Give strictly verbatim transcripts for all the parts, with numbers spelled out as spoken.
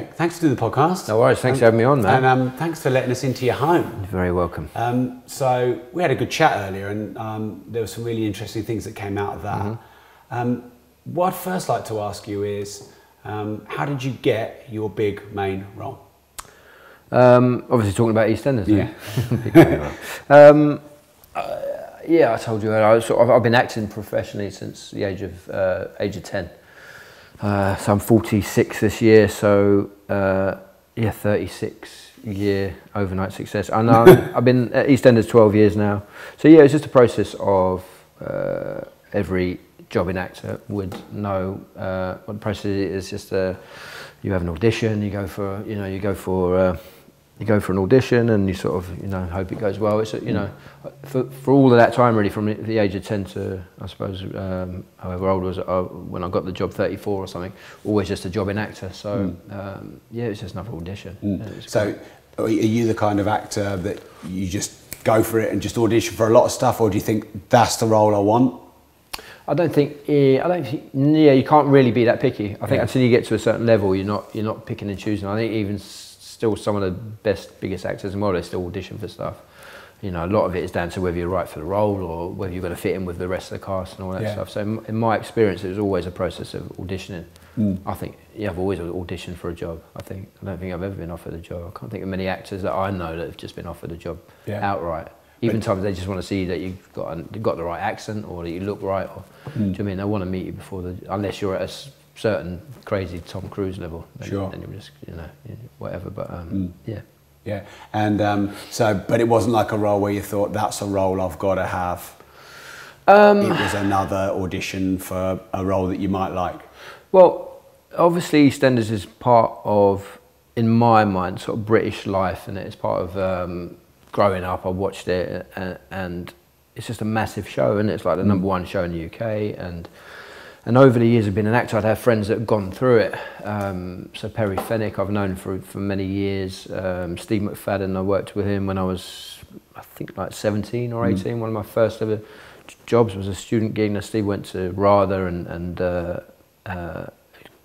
Jake, thanks for doing the podcast. No worries, thanks um, for having me on, man. And um, thanks for letting us into your home. You're very welcome. Um, so we had a good chat earlier, and um, there were some really interesting things that came out of that. Mm-hmm. um, what I'd first like to ask you is, um, how did you get your big main role? Um, obviously talking about EastEnders. Yeah. um, uh, yeah, I told you earlier, I sort of, I've been acting professionally since the age of, uh, age of ten. Uh, so I'm forty-six this year, so uh, yeah, thirty-six year overnight success. And um, I've been at EastEnders twelve years now. So yeah, it's just a process of uh, every jobbing actor would know uh, what the process is. It's just uh, you have an audition, you go for you know you go for uh, you go for an audition, and you sort of you know hope it goes well. It's you know for for all of that time really, from the age of ten to I suppose um, however old I was I, when I got the job, thirty-four or something. Always just a jobbing actor. So mm. um, yeah, it's just another audition. Mm. Yeah, so cool. Are you the kind of actor that you just go for it and just audition for a lot of stuff, or do you think that's the role I want? I don't think. I don't think. Yeah, you can't really be that picky. I think yeah. until you get to a certain level, you're not you're not picking and choosing. I think even still, some of the best, biggest actors in the world, they still audition for stuff. You know, a lot of it is down to whether you're right for the role or whether you're going to fit in with the rest of the cast and all that yeah. stuff. So, in, in my experience, it was always a process of auditioning. Mm. I think yeah, I've always auditioned for a job. I think I don't think I've ever been offered a job. I can't think of many actors that I know that have just been offered a job yeah. outright. Even times they just want to see that you've got you've got the right accent or that you look right. Or, mm. Do you know what I mean? They want to meet you before the, unless you're at a certain crazy Tom Cruise level. Then, sure. Then you're just you know whatever. But um, mm. yeah, yeah. And um, so, but it wasn't like a role where you thought that's a role I've got to have. Um, it was another audition for a role that you might like. Well, obviously EastEnders is part of, in my mind, sort of British life, and it's part of. Um, Growing up, I watched it, and, and it's just a massive show, and it's like the number one show in the U K. And and over the years, I've been an actor. I'd have friends that have gone through it. Um, so Perry Fennec, I've known for for many years. Um, Steve McFadden, I worked with him when I was, I think, like seventeen or eighteen. Mm. One of my first ever jobs was a student gig. And Steve went to RADA, and and uh, uh,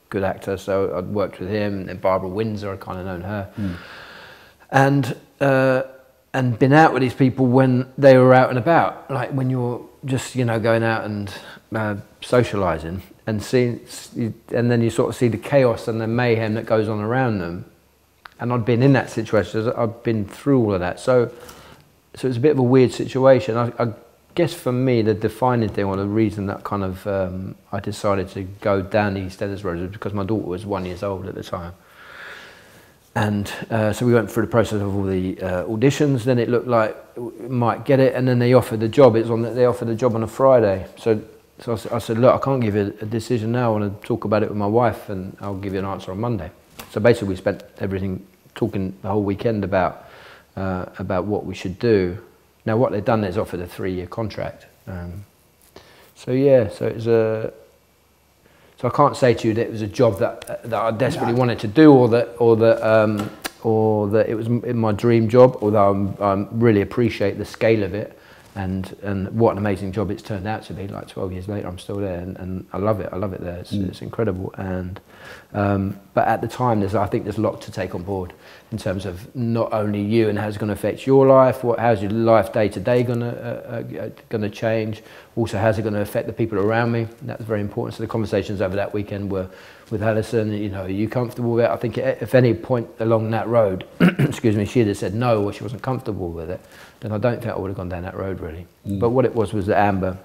good actor. So I'd worked with him. And Barbara Windsor, I kind of known her. Mm. And uh, and been out with these people when they were out and about, like when you're just, you know, going out and uh, socialising, and seeing, and then you sort of see the chaos and the mayhem that goes on around them. And I'd been in that situation, I'd been through all of that. So, so it's a bit of a weird situation. I, I guess for me, the defining thing, or the reason that kind of um, I decided to go down the EastEnders road was because my daughter was one year old at the time. And uh, so we went through the process of all the uh, auditions. Then it looked like we might get it, and then they offered the job. It's on. The, they offered the job on a Friday. So, so I, I said, look, I can't give you a decision now. I want to talk about it with my wife, and I'll give you an answer on Monday. So basically, we spent everything talking the whole weekend about uh, about what we should do. Now, what they've done is offered a three-year contract. Um, so yeah, so it's a. So I can't say to you that it was a job that that I desperately no. wanted to do, or that, or that, um, or that it was my dream job. Although I really appreciate the scale of it, and and what an amazing job it's turned out to be. Like twelve years later, I'm still there, and, and I love it. I love it there. It's, mm. it's incredible. And um, but at the time, there's I think there's a lot to take on board in terms of not only you and how it's going to affect your life. What how's your life day to day going to uh, uh, going to change? Also, how's it going to affect the people around me? And that's very important. So the conversations over that weekend were with Alison. You know, are you comfortable with it? I think if any point along that road, excuse me, she had said no, or she wasn't comfortable with it, then I don't think I would have gone down that road really. Mm. But what it was was that Amber,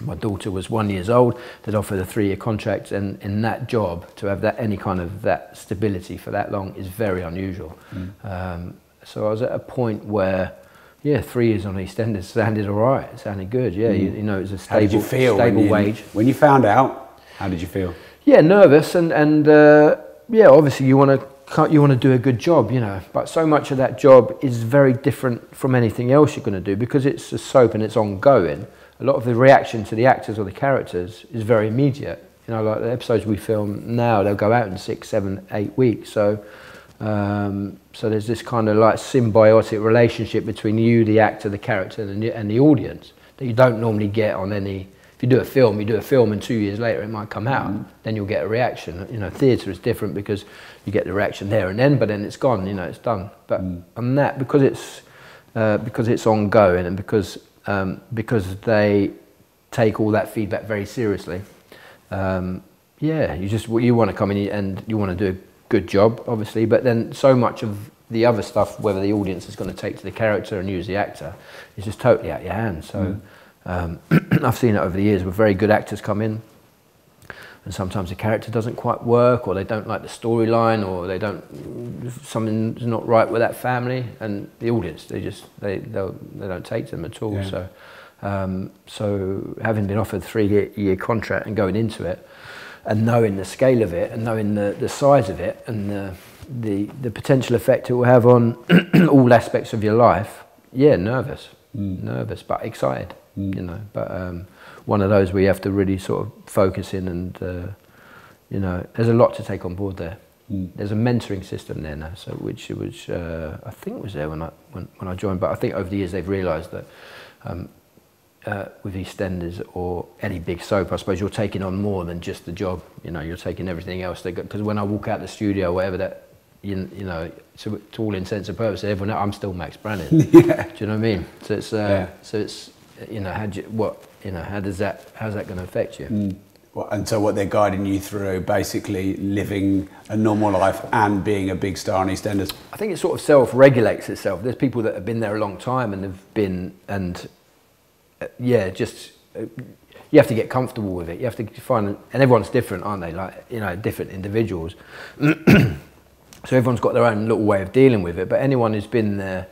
my daughter, was one year old. They'd offered a three-year contract, and in that job, to have that any kind of that stability for that long is very unusual. Mm. Um, so I was at a point where. Yeah, three years on EastEnders sounded all right. It sounded good. Yeah, mm. you, you know, it was a stable, how did you feel stable when you, wage. When you found out, how did you feel? Yeah, nervous, and and uh, yeah, obviously you want to you want to do a good job, you know. But so much of that job is very different from anything else you're going to do because it's a soap and it's ongoing. A lot of the reaction to the actors or the characters is very immediate. You know, like the episodes we film now, they'll go out in six, seven, eight weeks. So. Um, so there's this kind of like symbiotic relationship between you, the actor, the character, and the, and the audience that you don't normally get on any. you do a film, you do a film, and two years later it might come out. Mm. Then you'll get a reaction. You know, theatre is different because you get the reaction there and then, but then it's gone. You know, it's done. But mm. on that, because it's uh, because it's ongoing, and because um, because they take all that feedback very seriously. Um, yeah, you just you want to come in and you want to do a good job, obviously. But then so much of the other stuff, whether the audience is going to take to the character and use the actor, is just totally out your hands. So. Mm. Um, I've seen it over the years where very good actors come in and sometimes the character doesn't quite work, or they don't like the storyline, or they don't, something's not right with that family, and the audience, they just, they, they don't take them at all. Yeah. So, um, so having been offered a three year, year contract and going into it and knowing the scale of it and knowing the, the size of it and the, the, the potential effect it will have on all aspects of your life, yeah, nervous, mm. nervous, but excited. Mm. You know, but um, one of those where you have to really sort of focus in, and uh, you know, there's a lot to take on board there. Mm. There's a mentoring system there now, so which which uh, I think was there when I when, when I joined, but I think over the years they've realised that um, uh, with EastEnders or any big soap, I suppose you're taking on more than just the job. You know, you're taking everything else they got. Because when I walk out the studio, or whatever that. You, you know, to, to all intents and purposes, everyone, I'm still Max Branning. Yeah. Do you know what I mean? So it's, uh, yeah. so it's, you know, how do you, what, you know, how does that, how's that going to affect you? Mm. Well, and so what they're guiding you through, basically living a normal life and being a big star on EastEnders. I think it sort of self-regulates itself. There's people that have been there a long time and have been, and uh, yeah, just. Uh, You have to get comfortable with it. You have to find, and everyone's different, aren't they? Like, you know, different individuals. So everyone's got their own little way of dealing with it, but anyone who's been there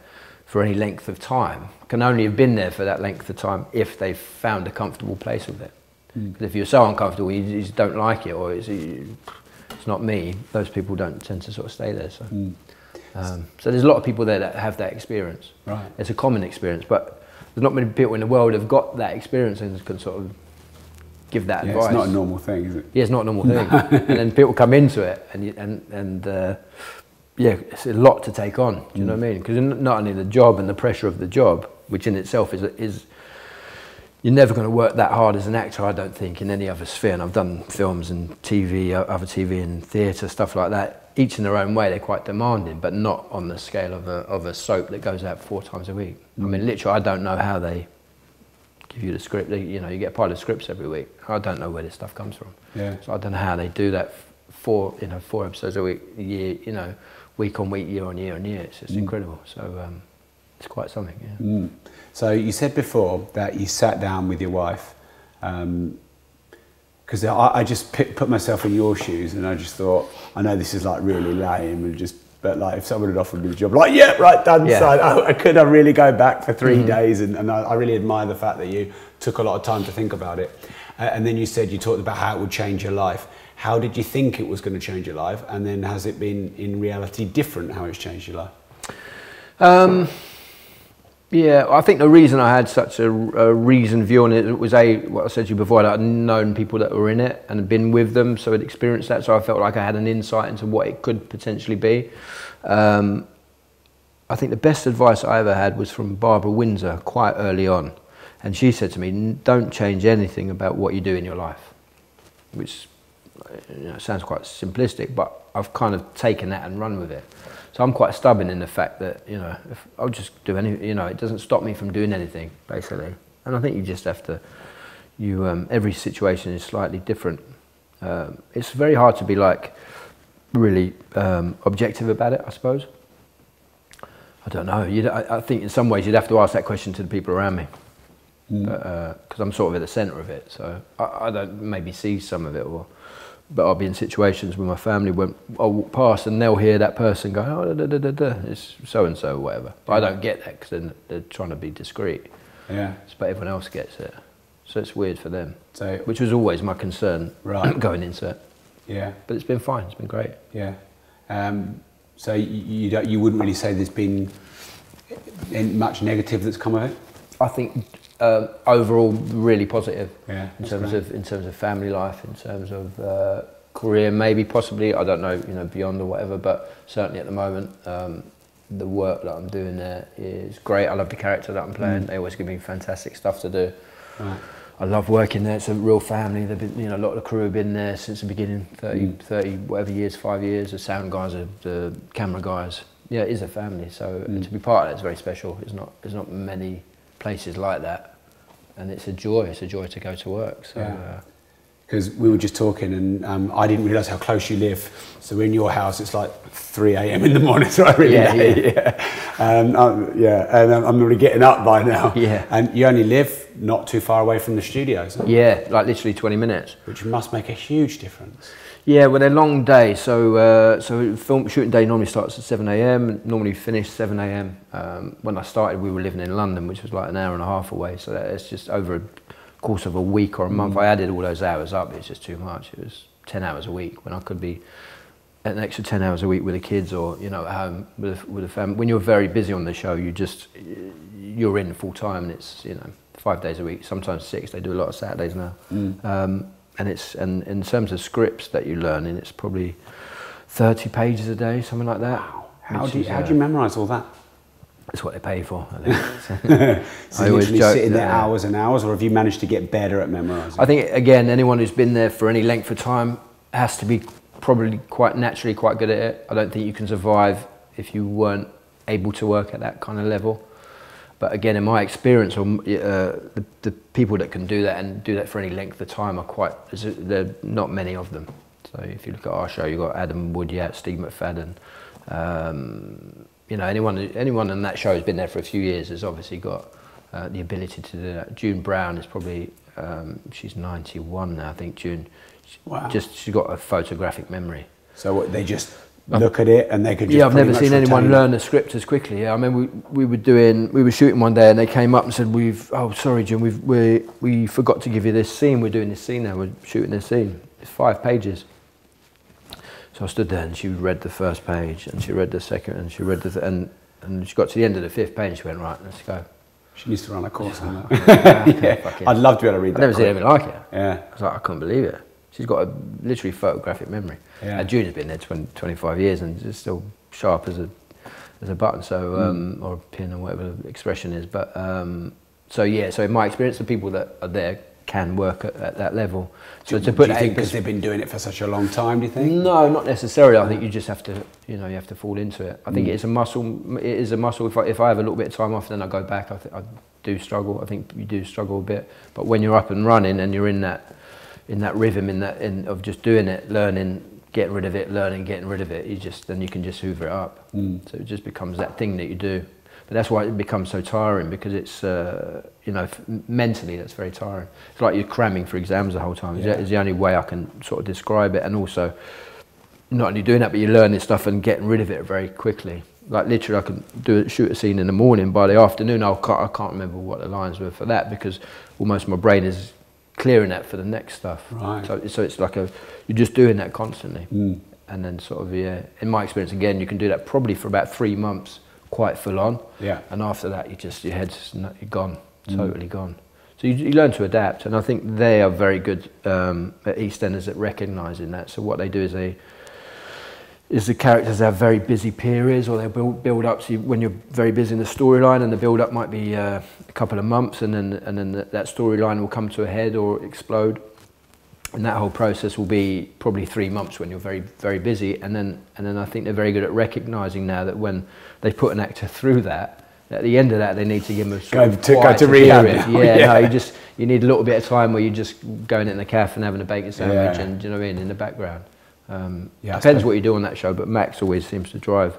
for any length of time can only have been there for that length of time if they've found a comfortable place with it. Mm. 'Cause if you're so uncomfortable, you, you just don't like it, or it's, it's not me, those people don't tend to sort of stay there. So, mm. um, so there's a lot of people there that have that experience. Right. It's a common experience, but there's not many people in the world have got that experience and can sort of give that yeah, advice. It's not a normal thing, is it? Yeah, it's not a normal thing. And then people come into it, and you, and and uh, yeah, it's a lot to take on. Do you mm. know what I mean? Because not only the job and the pressure of the job, which in itself is is you're never going to work that hard as an actor, I don't think, in any other sphere. And I've done films and T V, other T V and theatre, stuff like that. Each in their own way, they're quite demanding, but not on the scale of a of a soap that goes out four times a week. Mm. I mean, literally, I don't know how they. Give you the script, you know, you get a pile of scripts every week. I don't know where this stuff comes from. Yeah. So I don't know how they do that four, you know, four episodes a week, year, you know, week on week, year on year on year. It's just mm. incredible. So um, it's quite something. Yeah. Mm. So you said before that you sat down with your wife, because um, I, I just pick, put myself in your shoes, and I just thought, I know this is like really lame, and just. But like, if someone had offered me the job, like, yeah, right, done, yeah. Signed. I, could I really go back for three mm. days? And, and I, I really admire the fact that you took a lot of time to think about it. Uh, and then you said you talked about how it would change your life. How did you think it was going to change your life? And then has it been, in reality, different how it's changed your life? Um, yeah, I think the reason I had such a, a reasoned view on it was, A, what I said to you before, that I'd known people that were in it and had been with them, so I'd experienced that, so I felt like I had an insight into what it could potentially be. Um, I think the best advice I ever had was from Barbara Windsor quite early on, and she said to me, don't change anything about what you do in your life, which you know, sounds quite simplistic, but I've kind of taken that and run with it. So I'm quite stubborn in the fact that, you know, if I'll just do any, you know, it doesn't stop me from doing anything, basically. And I think you just have to, you, um, every situation is slightly different. Um, it's very hard to be like, really um, objective about it, I suppose. I don't know, you'd, I, I think in some ways you'd have to ask that question to the people around me. Mm. But, uh, 'cause I'm sort of at the centre of it, so I, I don't maybe see some of it or... But I'll be in situations where my family won't, I'll walk past and they'll hear that person go, oh, da, da, da, da, it's so-and-so or whatever. But I don't get that because then they're trying to be discreet. Yeah. But everyone else gets it. So it's weird for them. So, which was always my concern right. going into it. Yeah. But it's been fine, it's been great. Yeah. Um, so you, you, don't, you wouldn't really say there's been much negative that's come of it? I think uh, overall really positive yeah, in terms great. of in terms of family life, in terms of uh, career, maybe possibly I don't know, you know, beyond or whatever. But certainly at the moment, um, the work that I'm doing there is great. I love the character that I'm playing. Mm. They always give me fantastic stuff to do. Right. I love working there. It's a real family. They've been, you know, a lot of the crew have been there since the beginning, thirty, mm. thirty whatever years, five years. The sound guys, are, the camera guys. Yeah, it is a family. So mm. to be part of that is very special. It's not, there's not many places like that, and it's a joy. It's a joy to go to work. So. Yeah. Because we were just talking, and um, I didn't realise how close you live. So in your house, it's like three A M in the morning. So I really, yeah, yeah. yeah. Um, I'm, yeah, and I'm already getting up by now. Yeah, and you only live not too far away from the studios. Huh? Yeah, like literally twenty minutes, which must make a huge difference. Yeah, well, they're long day. So uh, so film shooting day normally starts at seven A M. Normally finished seven A M. Um, when I started, we were living in London, which was like an hour and a half away. So that, it's just over. A, course of a week or a month, mm. I added all those hours up. It's just too much. It was ten hours a week when I could be an extra ten hours a week with the kids, or you know, at home with with the family. When you're very busy on the show, you just you're in full time, and it's you know five days a week, sometimes six. They do a lot of Saturdays now, mm. um, and it's and in terms of scripts that you learn, and it's probably thirty pages a day, something like that. Wow. How do you, is, how uh, do you memorise all that? That's what they pay for, I think. So I you literally sit in there uh, hours and hours, or have you managed to get better at memorising? I think, again, anyone who's been there for any length of time has to be probably quite naturally quite good at it. I don't think you can survive if you weren't able to work at that kind of level. But again, in my experience, or, uh, the, the people that can do that and do that for any length of time are quite, there are not many of them. So if you look at our show, you've got Adam Woodyatt, Steve McFadden, um, you know, anyone, anyone on that show who's been there for a few years has obviously got uh, the ability to do that. June Brown is probably, um, she's ninety-one now, I think, June. She, wow. Just, she's got a photographic memory. So what, they just look um, at it and they could just Yeah, I've never seen anyone it. learn a script as quickly. Yeah, I mean, we, we were doing, we were shooting one day and they came up and said, we've, oh, sorry, June, we've, we, we forgot to give you this scene. We're doing this scene now, we're shooting this scene. It's five pages. So I stood there and she read the first page and she read the second and she read the th and and she got to the end of the fifth page and she went, right, let's go. She needs to run a course on that. yeah. yeah. I'd love to be able to read that. I've never seen anything like it. Yeah. I was like, I couldn't believe it. She's got a literally photographic memory. Yeah. And June has been there twenty, twenty-five years and is still sharp as a as a button, so um, mm. or a pin or whatever the expression is. But um, so yeah, so in my experience, the people that are there can work at, at that level. So do, to put do you think because they've been doing it for such a long time, do you think? No, not necessarily. I think you just have to, you know, you have to fall into it. I think mm. it's a muscle. It is a muscle. If I, if I have a little bit of time off, then I go back. I, th I do struggle. I think you do struggle a bit. But when you're up and running and you're in that, in that rhythm, in that in, of just doing it, learning, getting rid of it, learning, getting rid of it, you just then you can just hoover it up. Mm. So it just becomes that thing that you do. But that's why it becomes so tiring, because it's, uh, you know, f mentally that's very tiring. It's like you're cramming for exams the whole time. Yeah. It's the only way I can sort of describe it. And also, not only doing that, but you learn this stuff and getting rid of it very quickly. Like literally, I can do shoot a scene in the morning. By the afternoon, I'll, I can't remember what the lines were for that, because almost my brain is clearing that for the next stuff. Right. So, so it's like a, you're just doing that constantly. Mm. And then sort of, yeah, in my experience, again, you can do that probably for about three months. Quite full on, yeah. And after that, you just your head's not, you're gone, mm. totally gone. So you, you learn to adapt, and I think they are very good um, at EastEnders at recognising that. So what they do is they is the characters have very busy periods, or they build build up. So you, when you're very busy in the storyline, and the build up might be uh, a couple of months, and then and then that storyline will come to a head or explode, and that whole process will be probably three months when you're very, very busy. And then, and then I think they're very good at recognising now that when they put an actor through that, at the end of that, they need to give them a sort go of to, go to rehab. Yeah, yeah, no, you just you need a little bit of time where you're just going in the cafe and having a bacon sandwich, yeah. and you know what I mean, in the background. Um, yeah, depends what you do on that show, but Max always seems to drive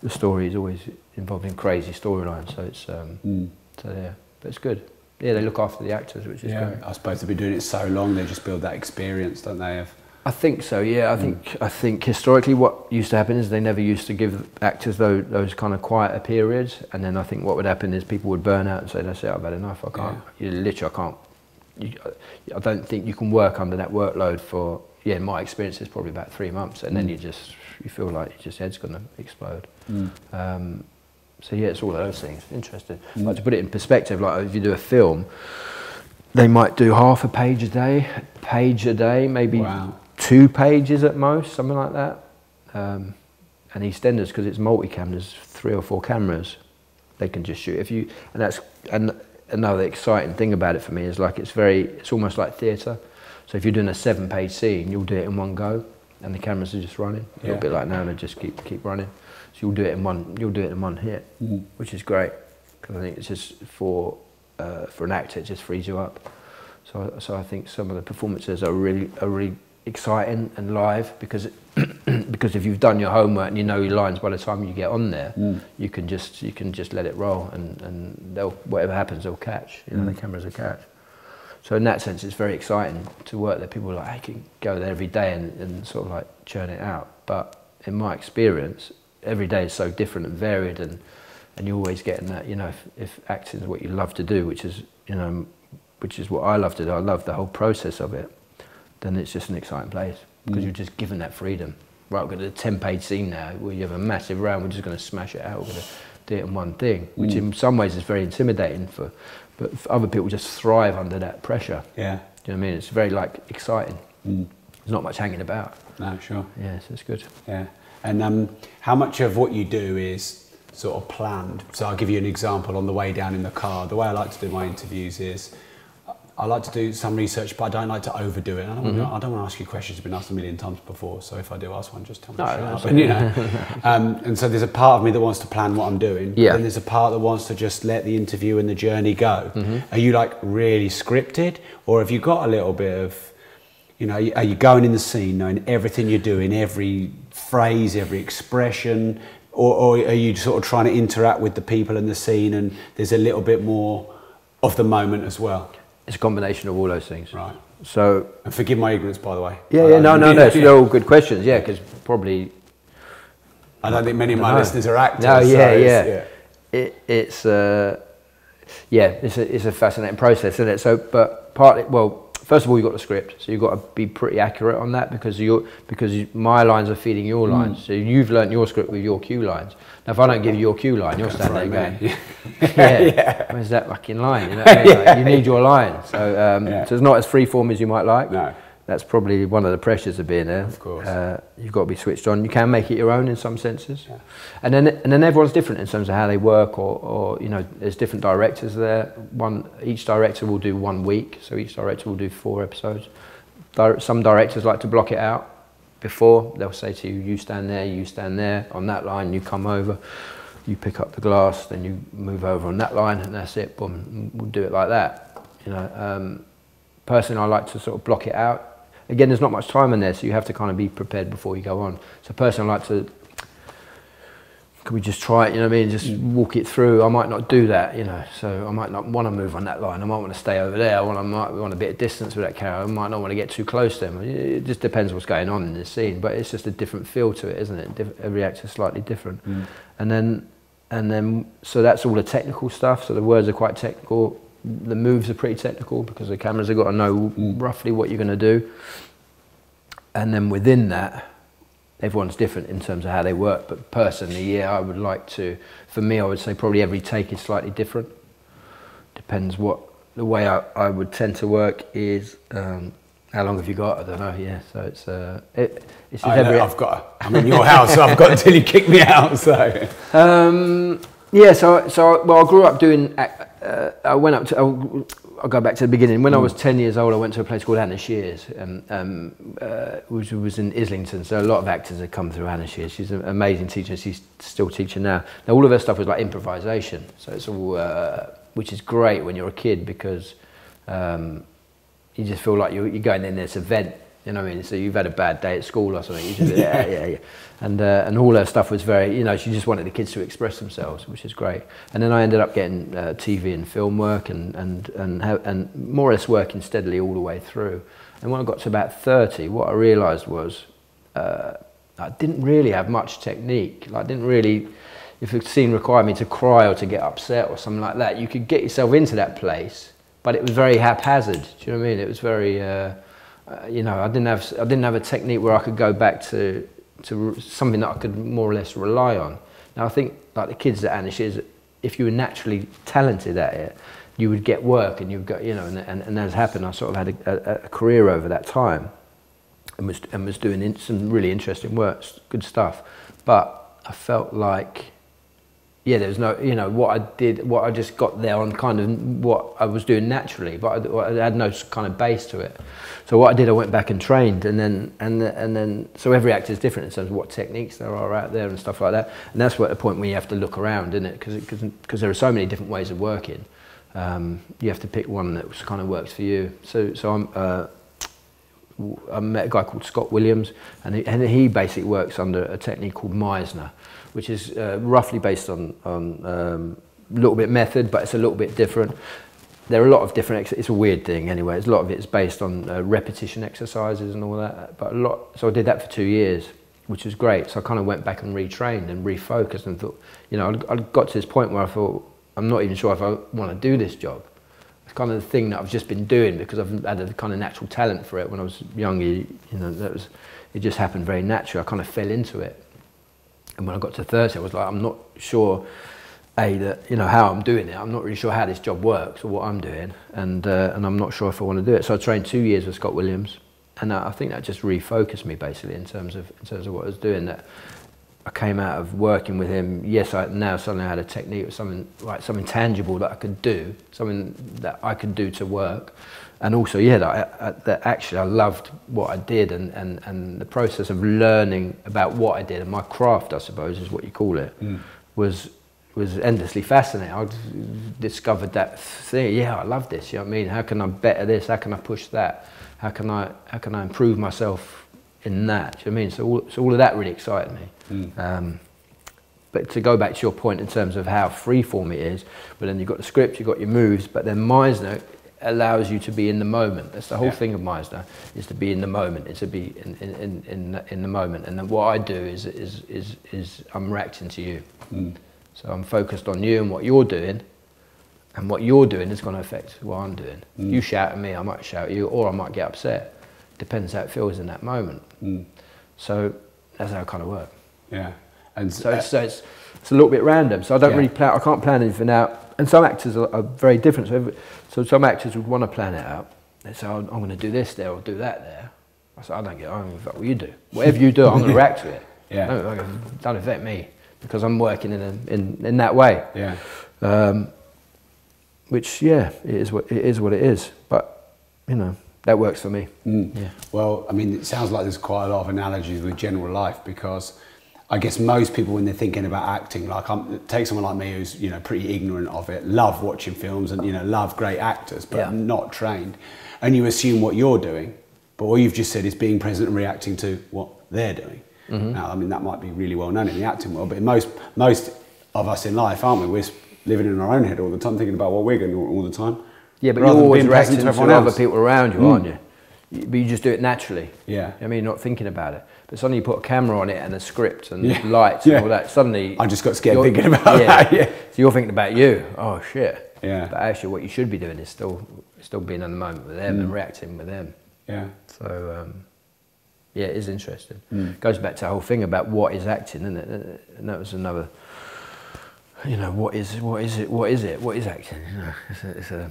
the story. He's always involved in crazy storylines, so it's um, mm. so yeah, but it's good. Yeah, they look after the actors, which is yeah, great. I suppose they've been doing it so long, they just build that experience, don't they? Of I think so, yeah. I, mm. think, I think historically what used to happen is they never used to give actors those, those kind of quieter periods, and then I think what would happen is people would burn out and say, that's it, I've had enough, I can't, yeah. you literally, I can't. You, I don't think you can work under that workload for, yeah, in my experience, it's probably about three months, and mm. then you just, you feel like your just head's going to explode. Mm. Um, So yeah, it's all those things. Interesting. Mm. Like to put it in perspective, like if you do a film, they might do half a page a day, page a day, maybe wow. two pages at most, something like that. Um, and EastEnders, because it's multi-cam, there's three or four cameras, they can just shoot. If you and that's and another exciting thing about it for me is like it's very, it's almost like theatre. So if you're doing a seven page scene, you'll do it in one go and the cameras are just running. A little yeah. bit like now, they just keep keep running. So you'll do it in one, you'll do it in one hit, mm. which is great. Because I think it's just for, uh, for an actor, it just frees you up. So, so I think some of the performances are really, are really exciting and live because, it because if you've done your homework and you know your lines by the time you get on there, mm. you can just, you can just let it roll and, and they'll, whatever happens, they'll catch. You know, mm. the cameras will catch. So in that sense, it's very exciting to work there. People are like, I can go there every day and, and sort of like churn it out. But in my experience, every day is so different and varied, and, and you're always getting that, you know, if, if acting is what you love to do, which is, you know, which is what I love to do, I love the whole process of it, then it's just an exciting place because mm. you're just given that freedom. Right, we've got a ten page scene now where you have a massive round, we're just going to smash it out, we're going to do it in one thing, which mm. in some ways is very intimidating for, but for other people just thrive under that pressure. Yeah. Do you know what I mean? It's very, like, exciting. Mm. There's not much hanging about. No, sure. Yeah, so it's good. Yeah. And um, how much of what you do is sort of planned? So I'll give you an example on the way down in the car. The way I like to do my interviews is I like to do some research, but I don't like to overdo it. I don't, mm-hmm. want, to, I don't want to ask you questions that have been asked a million times before, so if I do ask one, just tell me no, to shut up. And, you know, um, and so there's a part of me that wants to plan what I'm doing, yeah. and there's a part that wants to just let the interview and the journey go. Mm-hmm. Are you, like, really scripted, or have you got a little bit of... You know, are you going in the scene knowing everything you're doing, every phrase, every expression, or, or are you sort of trying to interact with the people in the scene and there's a little bit more of the moment as well? It's a combination of all those things. Right. So... And forgive my ignorance, by the way. Yeah, yeah, no, no, no, so they're all good questions, yeah, because probably... I don't think many of my listeners are actors. No, yeah, so yeah. It's, yeah. It, it's, uh, yeah, it's a, it's a fascinating process, isn't it? So, but partly, well... First of all, you've got the script, so you've got to be pretty accurate on that because you're, because my lines are feeding your lines. Mm. So you've learnt your script with your cue lines. Now, if I don't give you your cue line, you're standing there going, yeah. yeah. yeah, where's that fucking line? You know what I mean? yeah. Like, you need your line. So, um, yeah. so it's not as freeform as you might like. No. That's probably one of the pressures of being there. Of course. Uh, you've got to be switched on. You can make it your own in some senses. Yeah. And then and then everyone's different in terms of how they work or, or, you know, there's different directors there. One, each director will do one week, so each director will do four episodes. Dir- some directors like to block it out before. They'll say to you, you stand there, you stand there, on that line, you come over, you pick up the glass, then you move over on that line, and that's it, boom, we'll do it like that. You know, um, personally, I like to sort of block it out. Again, there's not much time in there, so you have to kind of be prepared before you go on. So personally, I like to, can we just try it, you know what I mean, just walk it through. I might not do that, you know, so I might not want to move on that line. I might want to stay over there. I, want, I might want a bit of distance with that character. I might not want to get too close to them. It just depends what's going on in the scene, but it's just a different feel to it, isn't it? Diff- every actor's slightly different. Mm. And then, and then, so that's all the technical stuff, so the words are quite technical. The moves are pretty technical because the cameras have got to know mm. roughly what you're going to do. And then within that, everyone's different in terms of how they work. But personally, yeah, I would like to, for me, I would say probably every take is slightly different. Depends what, the way I, I would tend to work is, um, how long have you got? I don't know, yeah. So it's, uh, it, it's just I every... Know, I've got, I'm in your house, so I've got until you kick me out, so. Um, yeah, so, so, well, I grew up doing, act, Uh, I went up to, I'll, I'll go back to the beginning. When mm. I was ten years old, I went to a place called Anna Scher's, um, um, uh, which was in Islington. So a lot of actors had come through Anna Scher. She's an amazing teacher. She's still teaching now. Now, all of her stuff was like improvisation. So it's all, uh, which is great when you're a kid because um, you just feel like you're, you're going in this event. You know what I mean? So you've had a bad day at school or something. You just, yeah, yeah, yeah. And, uh, and all her stuff was very, you know, she just wanted the kids to express themselves, which is great. And then I ended up getting uh, T V and film work and, and, and, ha- and more or less working steadily all the way through. And when I got to about thirty, what I realised was uh, I didn't really have much technique. Like, I didn't really, if a scene required me to cry or to get upset or something like that, you could get yourself into that place, but it was very haphazard. Do you know what I mean? It was very... Uh, Uh, you know, I didn't have I didn't have a technique where I could go back to to something that I could more or less rely on. Now I think like the kids at Anna Scher's, if you were naturally talented at it, you would get work and you've got you know, and and, and as happened, I sort of had a, a, a career over that time, and was and was doing in, some really interesting work, good stuff. But I felt like yeah, there was no, you know, what I did, what I just got there on kind of what I was doing naturally, but I, I had no kind of base to it. So what I did, I went back and trained, and then and the, and then so every actor is different in terms of what techniques there are out there and stuff like that. And that's what the point where you have to look around, isn't it? Because because because there are so many different ways of working. Um, you have to pick one that kind of works for you. So so I'm. Uh, I met a guy called Scott Williams, and he, and he basically works under a technique called Meisner, which is uh, roughly based on a on, um, little bit method, but it's a little bit different. There are a lot of different, it's a weird thing anyway, it's, a lot of it is based on uh, repetition exercises and all that, but a lot, so I did that for two years, which was great. So I kind of went back and retrained and refocused and thought, you know, I got to this point where I thought, I'm not even sure if I want to do this job. Kind of the thing that I've just been doing because I've had a kind of natural talent for it when I was younger. You know, that was, it just happened very natural. I kind of fell into it, and when I got to thirty, I was like, I'm not sure, a that you know how I'm doing it. I'm not really sure how this job works or what I'm doing, and uh, and I'm not sure if I want to do it. So I trained two years with Scott Williams, and I think that just refocused me basically in terms of in terms of what I was doing. That I came out of working with him, yes, I, now suddenly I had a technique or something, like something tangible that I could do, something that I could do to work. And also, yeah, that, I, that actually I loved what I did, and, and, and the process of learning about what I did, and my craft, I suppose, is what you call it, mm. was was endlessly fascinating. I discovered that thing, yeah, I love this, you know what I mean? How can I better this? How can I push that? How can I, how can I improve myself in that? Do you know what I mean? So all, so all of that really excited me. Mm. Um, but to go back to your point in terms of how freeform it is, well, then you've got the script, you've got your moves, but then Meisner allows you to be in the moment. That's the whole yeah. thing of Meisner, is to be in the moment, is to be in, in, in, in, in the moment. And then what I do is, is, is, is I'm reacting to you. Mm. So I'm focused on you and what you're doing, and what you're doing is going to affect what I'm doing. Mm. You shout at me, I might shout at you, or I might get upset. Depends how it feels in that moment. Mm. So that's how I kind of work. Yeah, and so, uh, so it's it's a little bit random. So I don't yeah. really plan. I can't plan anything out. And some actors are, are very different. So, every, so some actors would want to plan it out. They say, oh, "I'm going to do this there, or do that there." I say, "I don't get. I don't give a fuck what you do. Whatever you do, I'm going to react to it. Yeah, don't, don't affect me because I'm working in a, in in that way. Yeah, um, which yeah, it is what it is what it is. But you know, that works for me. Mm. Yeah. Well, I mean, it sounds like there's quite a lot of analogies with general life because. I guess most people, when they're thinking about acting, like I'm, take someone like me who's you know pretty ignorant of it, love watching films and you know love great actors, but yeah. not trained, and you assume what you're doing, but all you've just said is being present and reacting to what they're doing. Mm-hmm. Now, I mean that might be really well known in the acting world, but in most most of us in life, aren't we? We're living in our own head all the time, thinking about what we're going to do all the time. Yeah, but you're always reacting to, to other people around you, mm. aren't you? But you just do it naturally. Yeah, I mean, not thinking about it. But suddenly you put a camera on it and a script and yeah. lights yeah. and all that. Suddenly I just got scared thinking about yeah. that. Yeah. So you're thinking about you. Oh shit. Yeah. But actually, what you should be doing is still still being in the moment with them mm. and reacting with them. Yeah. So um, yeah, it is interesting. Mm. Goes back to the whole thing about what is acting, isn't it? And that was another. You know, what is what is it? What is it? What is acting? You know, it's a, it's a,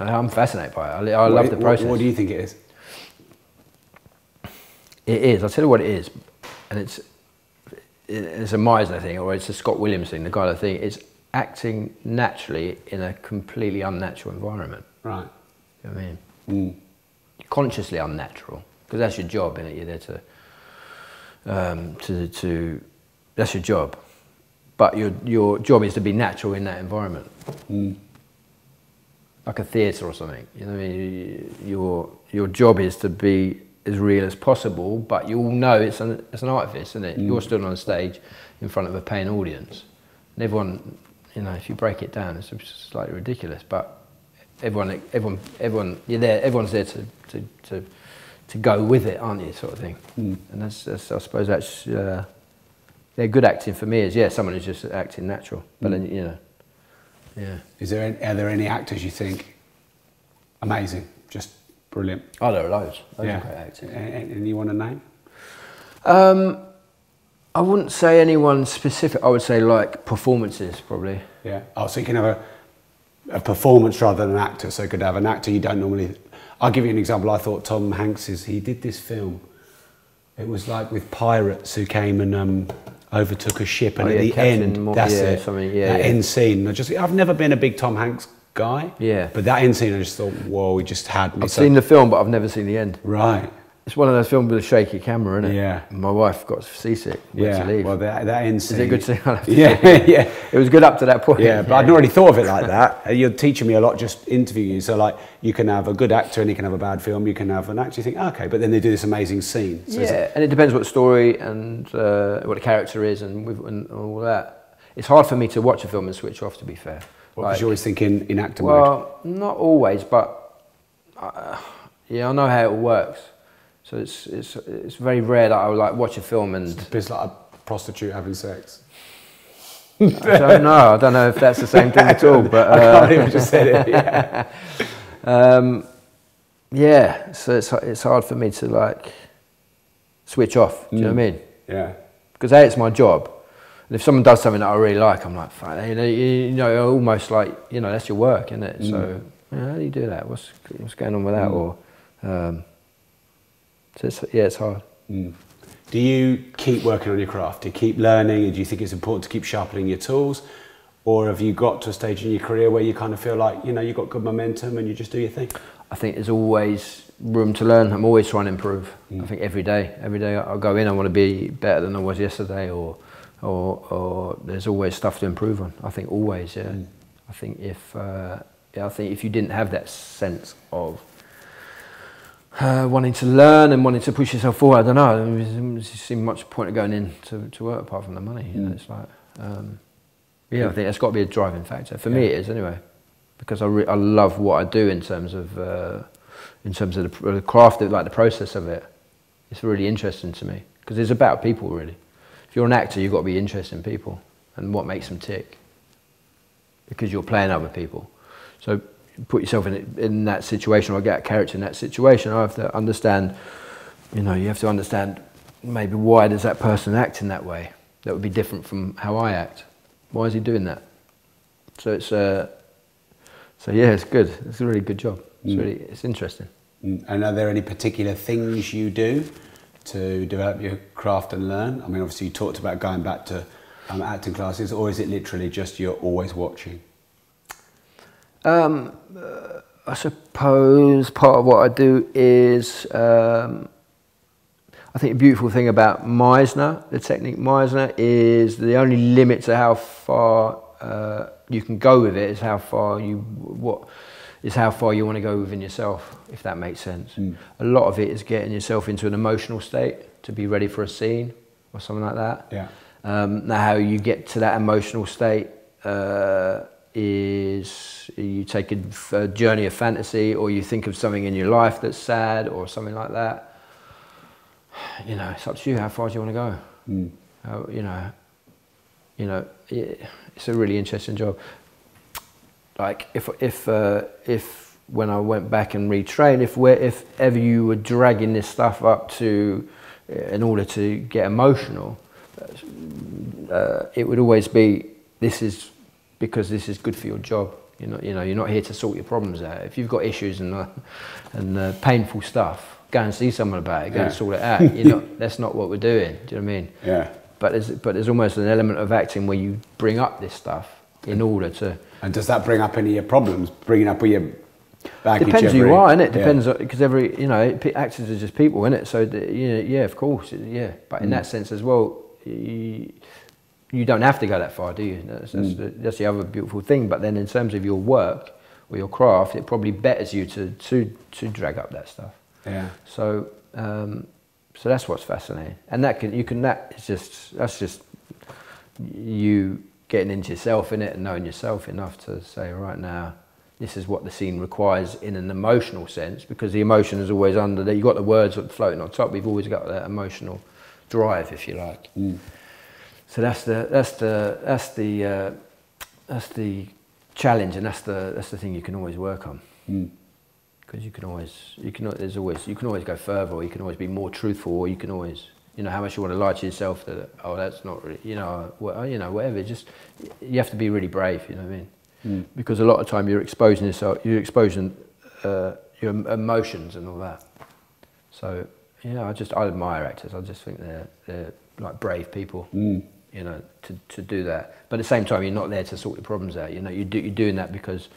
I'm fascinated by it. I, I love the process. What, what do you think it is? It is. I'll tell you what it is, and it's it's a Meisner thing, or it's a Scott Williams thing. The kind of thing it's acting naturally in a completely unnatural environment. Right. You know what I mean, mm. consciously unnatural, because that's your job, innit? You're there to um, to to that's your job, but your your job is to be natural in that environment, mm. like a theatre or something. You know what I mean? Your your job is to be as real as possible, but you all know it's an, it's an artifice, isn't it? Mm. You're stood on stage in front of a paying audience. And everyone, you know, if you break it down, it's slightly ridiculous, but everyone, everyone, everyone, you're there, everyone's there to, to, to, to go with it, aren't you, sort of thing. Mm. And that's, that's, I suppose that's, uh, yeah, good acting for me is, yeah, someone who's just acting natural, mm. but then, you know, yeah. Is there any, are there any actors you think amazing, just brilliant? Oh, there are loads. Those yeah. are great actors. And you want to name? Um, I wouldn't say anyone specific. I would say like performances, probably. Yeah. Oh, so you can have a, a performance rather than an actor. So you could have an actor you don't normally. I'll give you an example. I thought Tom Hanks is. He did this film. It was like with pirates who came and um, overtook a ship, and oh, yeah, at the Captain end, Mo that's yeah, it, something. Yeah, that yeah. end scene. I just, I've never been a big Tom Hanks guy, yeah, but that end scene, I just thought, whoa, he just had me. I've so, seen the film, but I've never seen the end. Right. It's one of those films with a shaky camera, isn't it? Yeah. My wife got seasick. Yeah. To leave. Well, that, that end scene. Is it good to have to yeah, it? yeah. It was good up to that point. Yeah, but yeah. I'd not really thought of it like that. You're teaching me a lot just interviewing you. So, like, you can have a good actor and you can have a bad film. You can have an actor, you think, oh, okay, but then they do this amazing scene. So yeah, like, and it depends what story and uh, what the character is and, with, and all that. It's hard for me to watch a film and switch off, to be fair. Well, because like, you're always thinking in actor well, mode. Well, not always, but, uh, yeah, I know how it works. So it's, it's, it's very rare that I would like watch a film and... It's like a prostitute having sex. I don't know. I don't know if that's the same thing at all. But, uh, I can't even just said it. Yeah. um, yeah. So it's, it's hard for me to like switch off. Do you mm. know what I mean? Yeah. Because A, it's my job. And if someone does something that I really like, I'm like, fine. You know, you know almost like, you know, that's your work, isn't it? Mm. So you know, how do you do that? What's, what's going on with that? Mm. Or... Um, So it's, yeah, it's hard. Mm. Do you keep working on your craft? Do you keep learning? And do you think it's important to keep sharpening your tools? Or have you got to a stage in your career where you kind of feel like, you know, you've got good momentum and you just do your thing? I think there's always room to learn. I'm always trying to improve. Mm. I think every day, every day I go in, I want to be better than I was yesterday, or, or, or there's always stuff to improve on. I think always, yeah. Mm. I think if, uh, yeah, I think if you didn't have that sense of Uh, wanting to learn and wanting to push yourself forward, I don't know, there doesn't seem much point of going in to, to work apart from the money. You mm. know, it's like, um, yeah, I think that's got to be a driving factor. For yeah. me, it is anyway, because I, re I love what I do in terms of uh, in terms of the, the craft, of, like the process of it. It's really interesting to me because it's about people, really. If you're an actor, you've got to be interested in people and what makes them tick, because you're playing other people. So. Put yourself in it, in that situation, or get a character in that situation. I have to understand, you know, you have to understand maybe why does that person act in that way? That would be different from how I act. Why is he doing that? So it's uh, so yeah, it's good. It's a really good job. It's mm. really, it's interesting. Mm. And are there any particular things you do to develop your craft and learn? I mean, obviously you talked about going back to um, acting classes, or is it literally just you're always watching? Um, uh, I suppose part of what I do is, um, I think the beautiful thing about Meisner, the technique Meisner, is the only limit to how far uh, you can go with it is how far you what is how far you want to go within yourself, if that makes sense. Mm. A lot of it is getting yourself into an emotional state to be ready for a scene or something like that. Yeah. Um, now, how you get to that emotional state. Uh, is you take a, a journey of fantasy, or you think of something in your life that's sad or something like that. You know, it's up to you. How far do you want to go? Mm. How, you know, you know, it, it's a really interesting job. Like if, if, uh, if when I went back and retrained, if we're, if ever you were dragging this stuff up to, in order to get emotional, uh, it would always be, this is, because this is good for your job. You're not, you know, you're not here to sort your problems out. If you've got issues and uh, and uh, painful stuff, go and see someone about it. Go yeah. and sort it out. You're not, that's not what we're doing. Do you know what I mean? Yeah. But there's, but there's almost an element of acting where you bring up this stuff in order to. And does that bring up any of your problems? Bringing up all your baggage. Depends every, who you are, innit? It depends because yeah. every you know actors are just people, innit? So the, you know, yeah, of course, yeah. But mm. in that sense as well. You, You don't have to go that far, do you? That's, that's, mm. the, that's the other beautiful thing. But then in terms of your work or your craft, it probably betters you to, to, to drag up that stuff. Yeah. So, um, so that's what's fascinating. And that can, you can, that is just, that's just you getting into yourself, innit, and knowing yourself enough to say, right now, this is what the scene requires in an emotional sense, because the emotion is always under there. You've got the words floating on top. We've always got that emotional drive, if you like. Mm. So that's the that's the that's the uh, that's the challenge, and that's the that's the thing you can always work on, because mm. you can always you can there's always you can always go further, or you can always be more truthful, or you can always you know how much you want to lie to yourself that oh that's not really you know well, you know whatever. Just you have to be really brave, you know what I mean, mm. because a lot of time you're exposing yourself, you're exposing uh, your emotions and all that. So yeah, I just I admire actors. I just think they're they're like brave people. Mm. you know, to, to do that. But at the same time, you're not there to sort your problems out. You know, you do, you're doing that because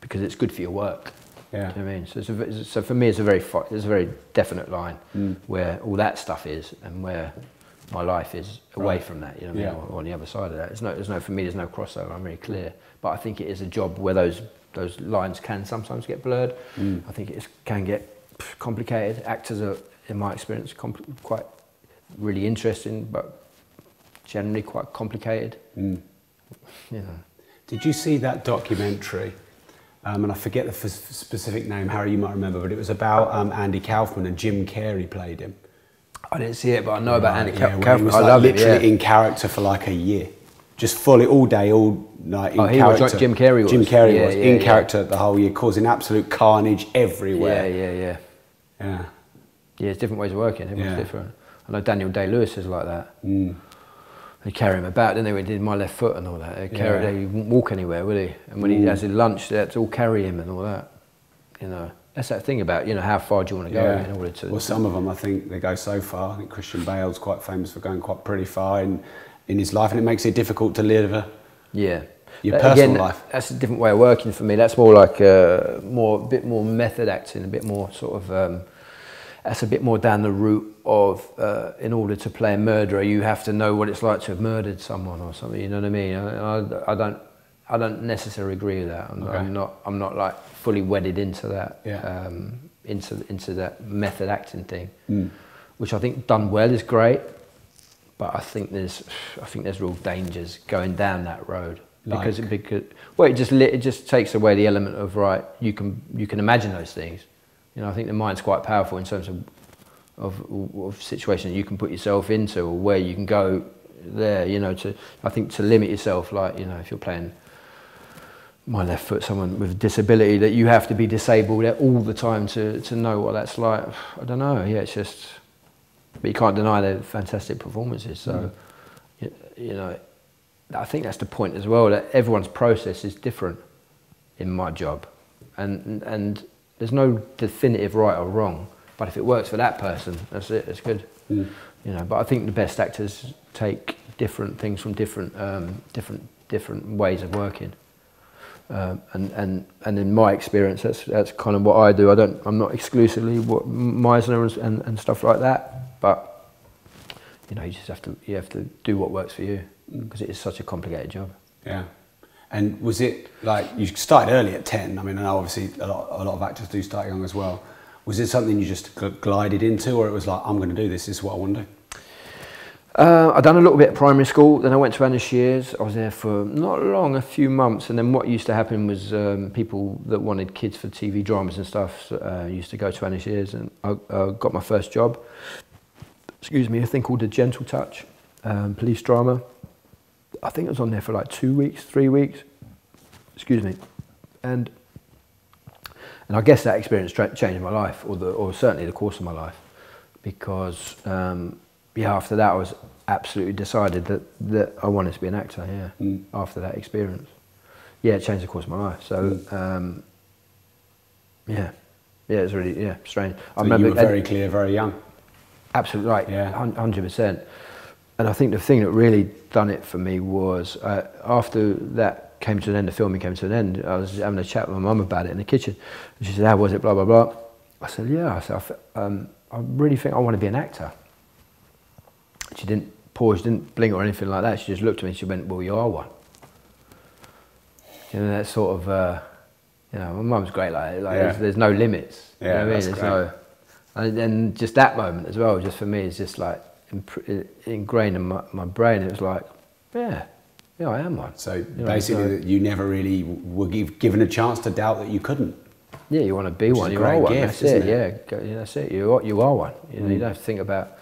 because it's good for your work. Yeah. Do you know what I mean? So, it's a, so for me, it's a very it's a very definite line mm. where all that stuff is and where my life is away right. from that. You know what yeah. I mean? Or, or on the other side of that, it's no, there's no for me. There's no crossover. I'm really clear. But I think it is a job where those those lines can sometimes get blurred. Mm. I think it is, can get complicated. Actors are, in my experience, quite really interesting, but generally quite complicated. Mm. You know. Did you see that documentary? Um, and I forget the f specific name, Harry, you might remember, but it was about um, Andy Kaufman, and Jim Carrey played him. I didn't see it, but I know about right, Andy yeah, Ka Kaufman. He was, like, I love literally it, yeah. in character for like a year. Just fully, all day, all night, in oh, he character. Was like Jim Carrey was. Jim Carrey yeah, was, yeah, in yeah. character the whole year, causing absolute carnage everywhere. Yeah, yeah, yeah. Yeah. Yeah, there's different ways of working, everyone's yeah. different. I know Daniel Day-Lewis is like that. Mm. They carry him about, then they did My Left Foot and all that. They carry, yeah. they wouldn't walk anywhere, would he? And when Ooh. he has his lunch, they had to all carry him and all that. You know, that's that thing about, you know, how far do you want to go yeah. in order to... Well, some of them, I think, they go so far. I think Christian Bale's quite famous for going quite pretty far in, in his life, and it makes it difficult to live a, yeah. your that, personal again, life. That's a different way of working for me. That's more like a, more, a bit more method acting, a bit more sort of... Um, that's a bit more down the route of, uh, in order to play a murderer, you have to know what it's like to have murdered someone or something, you know what I mean? I, I, I, don't, I don't necessarily agree with that. I'm, okay. I'm, not, I'm not like fully wedded into that, yeah. um, into, into that method acting thing, mm. which I think done well is great, but I think there's, I think there's real dangers going down that road. Like. Because, it, because, well, it just, it just takes away the element of, right, you can, you can imagine those things. You know, I think the mind's quite powerful in terms of, of, of situations you can put yourself into or where you can go there, you know, to, I think to limit yourself, like, you know, if you're playing My Left Foot, someone with a disability, that you have to be disabled all the time to, to know what that's like. I don't know, yeah, it's just, but you can't deny their fantastic performances. So, mm. you, you know, I think that's the point as well, that everyone's process is different in my job. And, and, there's no definitive right or wrong, but if it works for that person, that's it, it's good. Mm. You know, but I think the best actors take different things from different, um, different, different ways of working. Um, and, and, and in my experience, that's, that's kind of what I do. I don't, I'm not exclusively what Meisner and, and stuff like that, but you know, you just have to, you have to do what works for you, because it is such a complicated job. Yeah. And was it like, you started early at ten, I mean, I know obviously a lot, a lot of actors do start young as well. Was it something you just gl glided into, or it was like, I'm going to do this, this is what I want to do? Uh, I'd done a little bit at primary school, then I went to Anna Scher's. I was there for not long, a few months, and then what used to happen was um, people that wanted kids for T V dramas and stuff uh, used to go to Anna Scher's, and I uh, got my first job, excuse me, a thing called The Gentle Touch, um, police drama. I think I was on there for like two weeks, three weeks, excuse me, and and I guess that experience changed my life, or the or certainly the course of my life, because um, yeah, after that I was absolutely decided that that I wanted to be an actor. Yeah, mm. after that experience, yeah, it changed the course of my life. So mm. um, yeah, yeah, it's really yeah strange. So I remember you were very and, clear, very young. Absolutely right. Yeah, hundred percent. And I think the thing that really done it for me was, uh, after that came to an end, the filming came to an end, I was having a chat with my mum about it in the kitchen. And she said, how was it, blah, blah, blah. I said, yeah, I, said, I, um, I really think I want to be an actor. She didn't pause, she didn't blink or anything like that. She just looked at me and she went, well, you are one. You know, that sort of, uh, you know, my mum's great like that. Like, yeah. there's, there's no limits. Yeah, you know what I mean? There's no, and, and just that moment as well, just for me, is just like, ingrained in my, my brain. It was like, yeah, yeah, I am one. So you know, basically, so, you never really were give, given a chance to doubt that you couldn't. Yeah, you want to be one. You are one. Gift, that's it. it. Yeah, that's it. You are, you are one. You, know, mm. you don't have to think about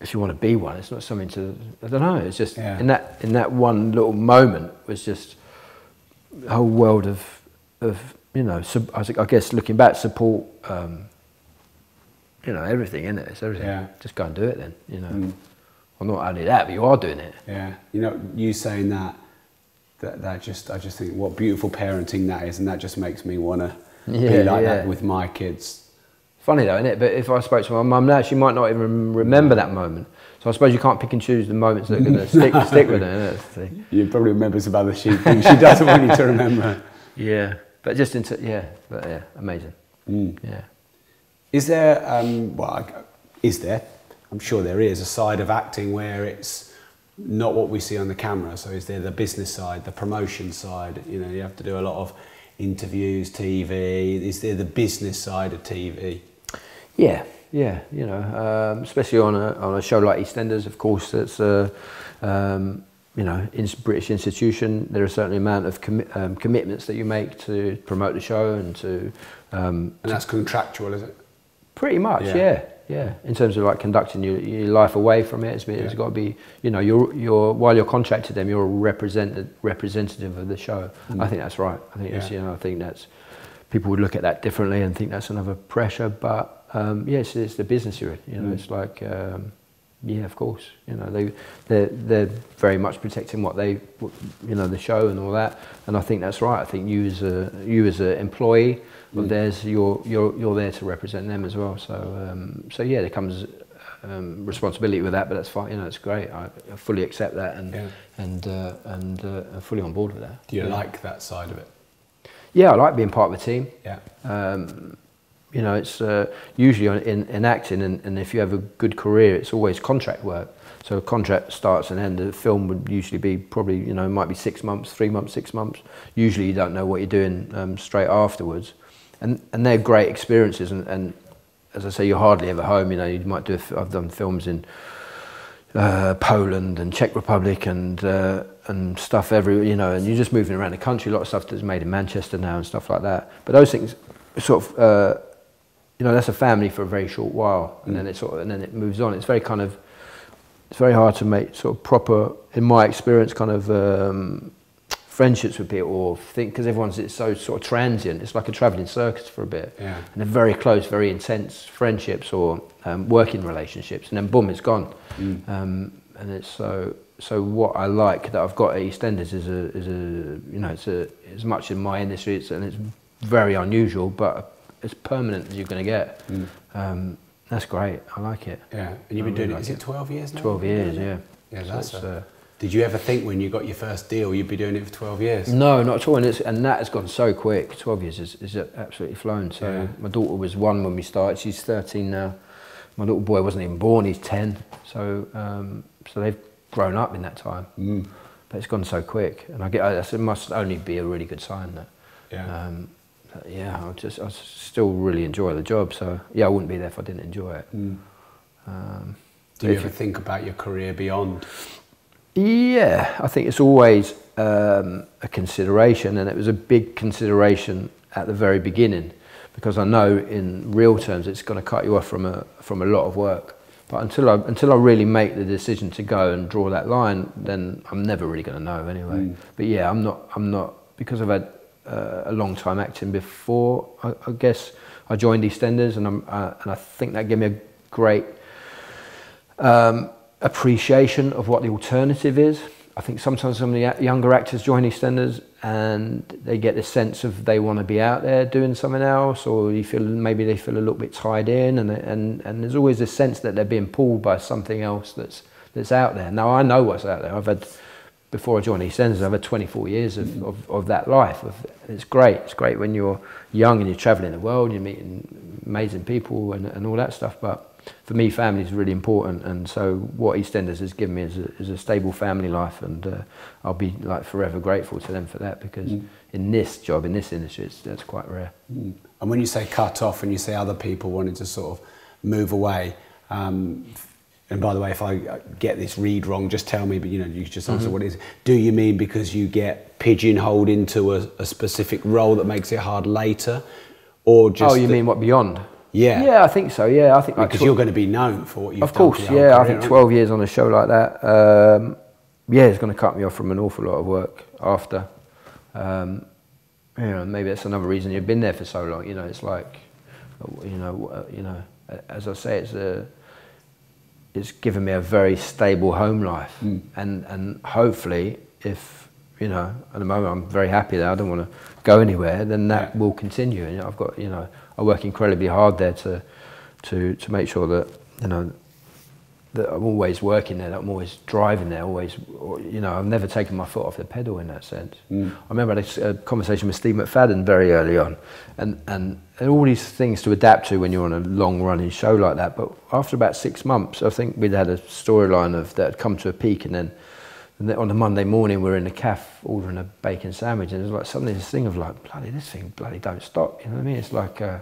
if you want to be one. It's not something to. I don't know. It's just yeah. in that in that one little moment was just a whole world of of you know. Sub, I, I guess looking back, support. Um, You know, everything, innit? It's everything. Yeah. Just go and do it then, you know. Mm. Well, not only that, but you are doing it. Yeah. You know, you saying that, that, that just, I just think what beautiful parenting that is, and that just makes me want to yeah, be like yeah. that with my kids. Funny though, isn't it? But if I spoke to my mum now, she might not even remember that moment. So I suppose you can't pick and choose the moments that are going to stick, stick with her. You probably remember some other she things she doesn't want you to remember. Yeah, but just into, yeah, but yeah, amazing. Mm. Yeah. Is there, um, well, is there, I'm sure there is, a side of acting where it's not what we see on the camera? So is there the business side, the promotion side? You know, you have to do a lot of interviews, T V. Is there the business side of T V? Yeah, yeah, you know, um, especially on a, on a show like EastEnders, of course, that's a, um, you know, in British institution, there are a certain amount of com um, commitments that you make to promote the show and to... Um, and that's to, contractual, is it? Pretty much, yeah. yeah, yeah. In terms of like conducting your, your life away from it, it's, it's yeah. got to be, you know, you're, you're, while you're contracted them, you're a represent representative of the show. Mm. I think that's right. I think, yeah. it's, you know, I think that's, people would look at that differently and think that's another pressure, but... Um, yes, it's the business you're in, you know, mm. it's like, um, yeah, of course, you know, they, they're, they're very much protecting what they, you know, the show and all that, and I think that's right. I think you as a, you as an employee, well, mm. there's, you're, you're, you're there to represent them as well, so, um, so yeah, there comes um, responsibility with that, but that's fine, you know, it's great, I, I fully accept that and, yeah. and, uh, and uh, I'm fully on board with that. Do you yeah. like that side of it? Yeah, I like being part of a team. Yeah. Um, You know, it's uh, usually in, in acting, and, and if you have a good career, it's always contract work. So a contract starts and ends. The film would usually be probably, you know, might be six months, three months, six months. Usually you don't know what you're doing um, straight afterwards. And, and they're great experiences. And, and as I say, you're hardly ever home. You know, you might do, a, I've done films in uh, Poland and Czech Republic and... Uh, and stuff every, you know, and you're just moving around the country. A lot of stuff that's made in Manchester now and stuff like that. But those things sort of... Uh, you know, that's a family for a very short while, and mm. then it sort of, and then it moves on. It's very kind of, it's very hard to make sort of proper, in my experience, kind of um, friendships with people, or think, because everyone's, it's so sort of transient. It's like a travelling circus for a bit, yeah. and they're very close, very intense friendships or um, working relationships, and then boom, it's gone. Mm. Um, and it's so, so what I like that I've got at EastEnders is a, is a, you know, it's a, as much in my industry, it's, and it's very unusual, but. As permanent as you're going to get. Mm. Um, that's great. I like it. Yeah, and you've been doing it. Is it twelve years now? Twelve years, yeah. Yeah, that's. Uh, did you ever think when you got your first deal you'd be doing it for twelve years? No, not at all. And it's, and that has gone so quick. Twelve years is, is absolutely flown. So yeah. my daughter was one when we started. She's thirteen now. My little boy wasn't even born. He's ten. So um, so they've grown up in that time. Mm. But it's gone so quick, and I get I, it must only be a really good sign that. Yeah. Um, Yeah, I just I still really enjoy the job. So yeah, I wouldn't be there if I didn't enjoy it. Mm. Um, Do you ever you, think about your career beyond? Yeah, I think it's always um, a consideration, and it was a big consideration at the very beginning, because I know in real terms it's going to cut you off from a from a lot of work. But until I until I really make the decision to go and draw that line, then I'm never really going to know anyway. Mm. But yeah, I'm not I'm not because I've had. Uh, a long time acting before I, I guess I joined EastEnders, and I'm uh, and I think that gave me a great um, appreciation of what the alternative is. I think sometimes some of the younger actors join EastEnders and they get this sense of they want to be out there doing something else, or you feel maybe they feel a little bit tied in, and and and there's always this sense that they're being pulled by something else that's that's out there. Now I know what's out there. I've had. Before I joined EastEnders, I've had twenty-four years of, of, of that life. Of, it's great. It's great when you're young and you're travelling the world, you're meeting amazing people and, and all that stuff. But for me, family is really important. And so what EastEnders has given me is a, is a stable family life. And uh, I'll be like forever grateful to them for that, because mm. in this job, in this industry, it's, that's quite rare. Mm. And when you say cut off and you say other people wanting to sort of move away, um, and by the way, if I get this read wrong, just tell me, but you know, you just answer mm-hmm. what it is. Do you mean because you get pigeonholed into a, a specific role that makes it hard later? Or just... Oh, you mean what, beyond? Yeah. Yeah, I think so, yeah. I think Because like, you're going to be known for what you've of done. Of course, yeah. Career, I think twelve years on a show like that, um, yeah, it's going to cut me off from an awful lot of work after. Um, you know, maybe that's another reason you've been there for so long. You know, it's like, you know, you know, as I say, it's a... It's given me a very stable home life, mm. and and hopefully, if you know, at the moment I'm very happy there, I don't want to go anywhere, then that will continue. And I've got, you know, I work incredibly hard there to to to make sure that, you know, that I'm always working there, that I'm always driving there, always, you know, I've never taken my foot off the pedal in that sense. Mm. I remember I had a conversation with Steve McFadden very early on, and, and, and all these things to adapt to when you're on a long-running show like that, but after about six months, I think we'd had a storyline of that had come to a peak, and then, and then on a Monday morning, we were in the caf ordering a bacon sandwich, and it was like suddenly this thing of like, bloody, this thing bloody don't stop, you know what I mean? It's like, uh,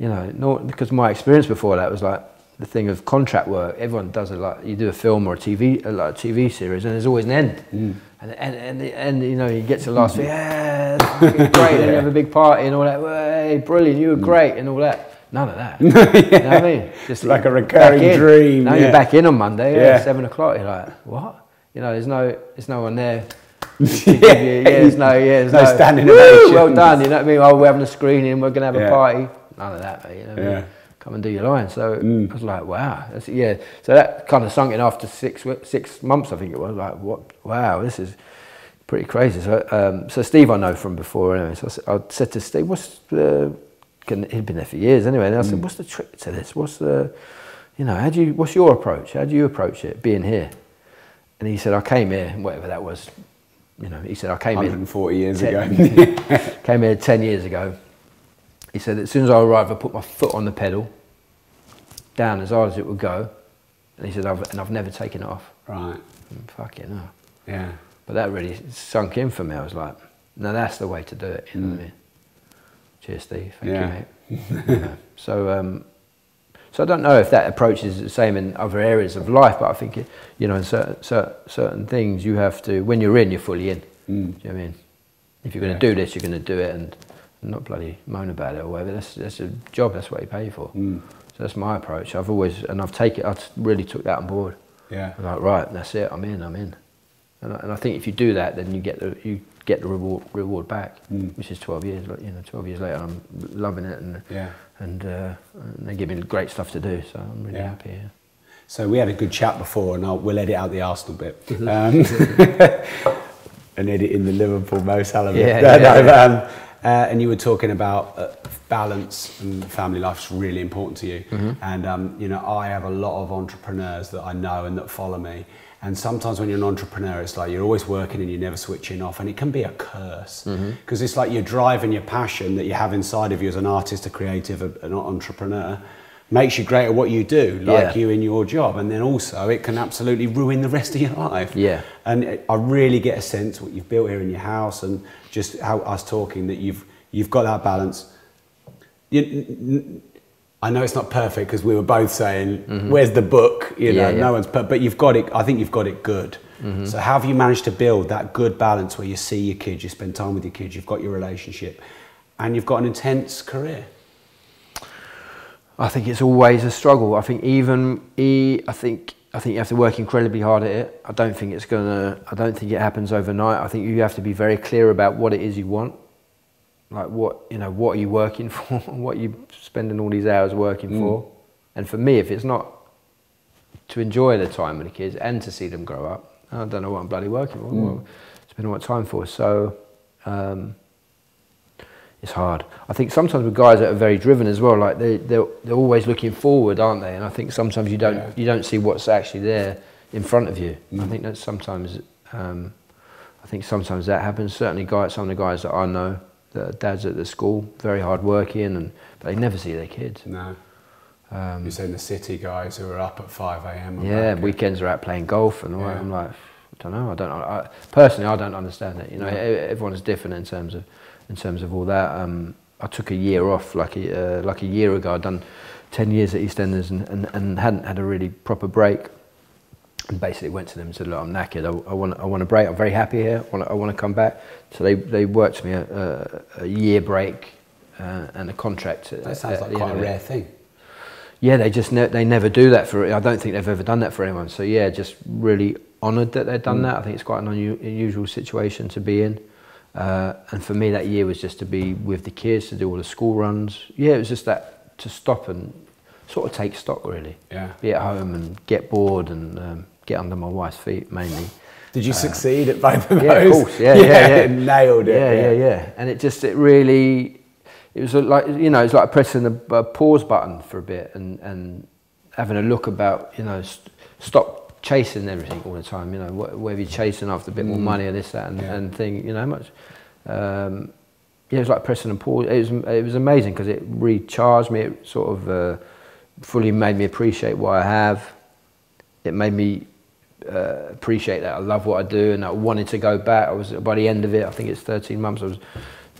you know, not, because my experience before that was like, the thing of contract work, everyone does it, like you do a film or a T V, like a T V series, and there's always an end. Mm. And, and, and, the, and you know, you get to the last thing, yeah, that's fucking great, yeah. And you have a big party and all that, hey, brilliant, you were great, and all that. None of that. Yeah. You know what I mean? Just like a recurring dream. Now yeah. You're back in on Monday, yeah. At seven o'clock, you're like, what? You know, there's no, there's no one there. yeah. You, yeah, there's no, yeah, there's no, no standing ovation. Well done, you know what I mean? Oh, we're having a screening, we're going to have yeah. a party. None of that, mate, you know what yeah. I mean? Come and do your line. So mm. I was like, wow, that's, yeah. So that kind of sunk in after six six months, I think it was. Like, what? Wow, this is pretty crazy. So, um, so Steve, I know from before anyway. So I said to Steve, what's the? Can, he'd been there for years anyway. And I mm. said, what's the trick to this? What's the? You know, how do you? What's your approach? How do you approach it? Being here. And he said, I came here, whatever that was. You know, he said, I came here one hundred forty years ago. Came here ten years ago. He said, as soon as I arrived, I put my foot on the pedal, down as hard as it would go. And he said, I've, and I've never taken it off. Right. And fucking hell. Yeah. But that really sunk in for me. I was like, no, that's the way to do it. You mm. know what I mean? Cheers, Steve. Thank yeah. you, mate. You know, so, um, so I don't know if that approach is the same in other areas of life, but I think, it, you know, in certain, certain, certain things you have to, when you're in, you're fully in. Mm. Do you know what I mean? If you're going to yeah. do this, you're going to do it. And not bloody moan about it or whatever. That's that's a job. That's what you pay for. Mm. So that's my approach. I've always and I've taken. I really took that on board. Yeah. I'm like, right, that's it. I'm in. I'm in. And I, and I think if you do that, then you get the you get the reward reward back, mm. which is twelve years. You know, twelve years later, I'm loving it, and yeah. and, uh, and they give me great stuff to do. So I'm really yeah. happy. Yeah. So we had a good chat before, and I'll, we'll edit out the Arsenal bit. um, and edit in the Liverpool Mo Salah bit. Yeah. No, yeah, no, yeah. Um, Uh, and you were talking about uh, balance, and family life is really important to you. Mm-hmm. And um, you know, I have a lot of entrepreneurs that I know and that follow me. And sometimes when you're an entrepreneur, it's like you're always working and you're never switching off, and it can be a curse. Because mm-hmm. it's like your drive and your passion that you have inside of you as an artist, a creative, a, an entrepreneur, makes you great at what you do, like yeah. you in your job. And then also it can absolutely ruin the rest of your life. Yeah. And it, I really get a sense what you've built here in your house and just how us talking that you've, you've got that balance. You, I know it's not perfect because we were both saying, mm-hmm. where's the book? You know, yeah, yeah. no one's, but, but you've got it. I think you've got it good. Mm-hmm. So how have you managed to build that good balance where you see your kids, you spend time with your kids, you've got your relationship and you've got an intense career? I think it's always a struggle. I think even e, I think I think you have to work incredibly hard at it. I don't think it's gonna. I don't think it happens overnight. I think you have to be very clear about what it is you want, like what you know, what are you working for, what are you spending all these hours working mm. for. And for me, if it's not to enjoy the time with the kids and to see them grow up, I don't know what I'm bloody working for. Mm. What, spending what time for? So. Um, It's hard. I think sometimes with guys that are very driven as well, like they they're, they're always looking forward, aren't they? And I think sometimes you don't yeah. you don't see what's actually there in front of you. Mm. I think that sometimes um, I think sometimes that happens. Certainly, guys, some of the guys that I know, that are dads at the school, very hard working, and but they never see their kids. No. Um, You're saying the city guys who are up at five A M Yeah, weekends are out playing golf and all yeah. that. I'm like, I don't know. I don't. I, personally, I don't understand it. You know, no. everyone's different in terms of. In terms of all that, um, I took a year off, like a, uh, like a year ago. I'd done ten years at EastEnders and, and, and hadn't had a really proper break. And basically went to them and said, look, I'm knackered, I, I, want, I want a break, I'm very happy here, I want, I want to come back. So they, they worked me a, a, a year break uh, and a contract. That at, sounds like at, quite you know, a rare thing. Yeah, they just ne they never do that for, I don't think they've ever done that for anyone. So yeah, just really honoured that they've done mm. that. I think it's quite an unu unusual situation to be in. Uh, and for me that year was just to be with the kids, to do all the school runs. Yeah, it was just that, to stop and sort of take stock really. Yeah. Be at home and get bored and um, get under my wife's feet mainly. Did you uh, succeed at both of those? Yeah, of course. Yeah, yeah, yeah, yeah. Nailed it. Yeah, yeah, yeah, yeah. And it just, it really, it was like, you know, it's like pressing the pause button for a bit and and having a look about, you know, st stop chasing everything all the time. You know, wh where you're chasing after a bit mm. more money and this, that, and, yeah. and thing. You know, how much. Um, yeah, it was like pressing and pause. It was it was amazing because it recharged me. It sort of uh, fully made me appreciate what I have. It made me uh, appreciate that I love what I do and I wanted to go back. I was by the end of it. I think it's thirteen months. I was,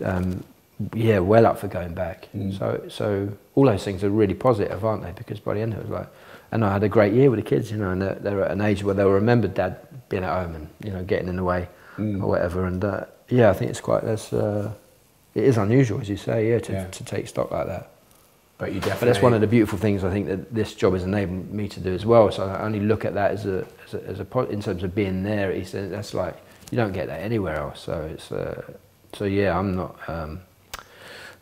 um, yeah, well up for going back. Mm. So so all those things are really positive, aren't they? Because by the end of it was like, and I had a great year with the kids. You know, and they're, they're at an age where they'll remember Dad being at home and, you know, getting in the way mm. or whatever. And uh, yeah, I think it's quite that's. Uh, It is unusual, as you say, yeah, to, yeah. to take stock like that. But you definitely. But that's one of the beautiful things I think that this job has enabled me to do as well. So I only look at that as a as a, as a in terms of being there. It's, that's like you don't get that anywhere else. So it's uh, so yeah, I'm not. Um,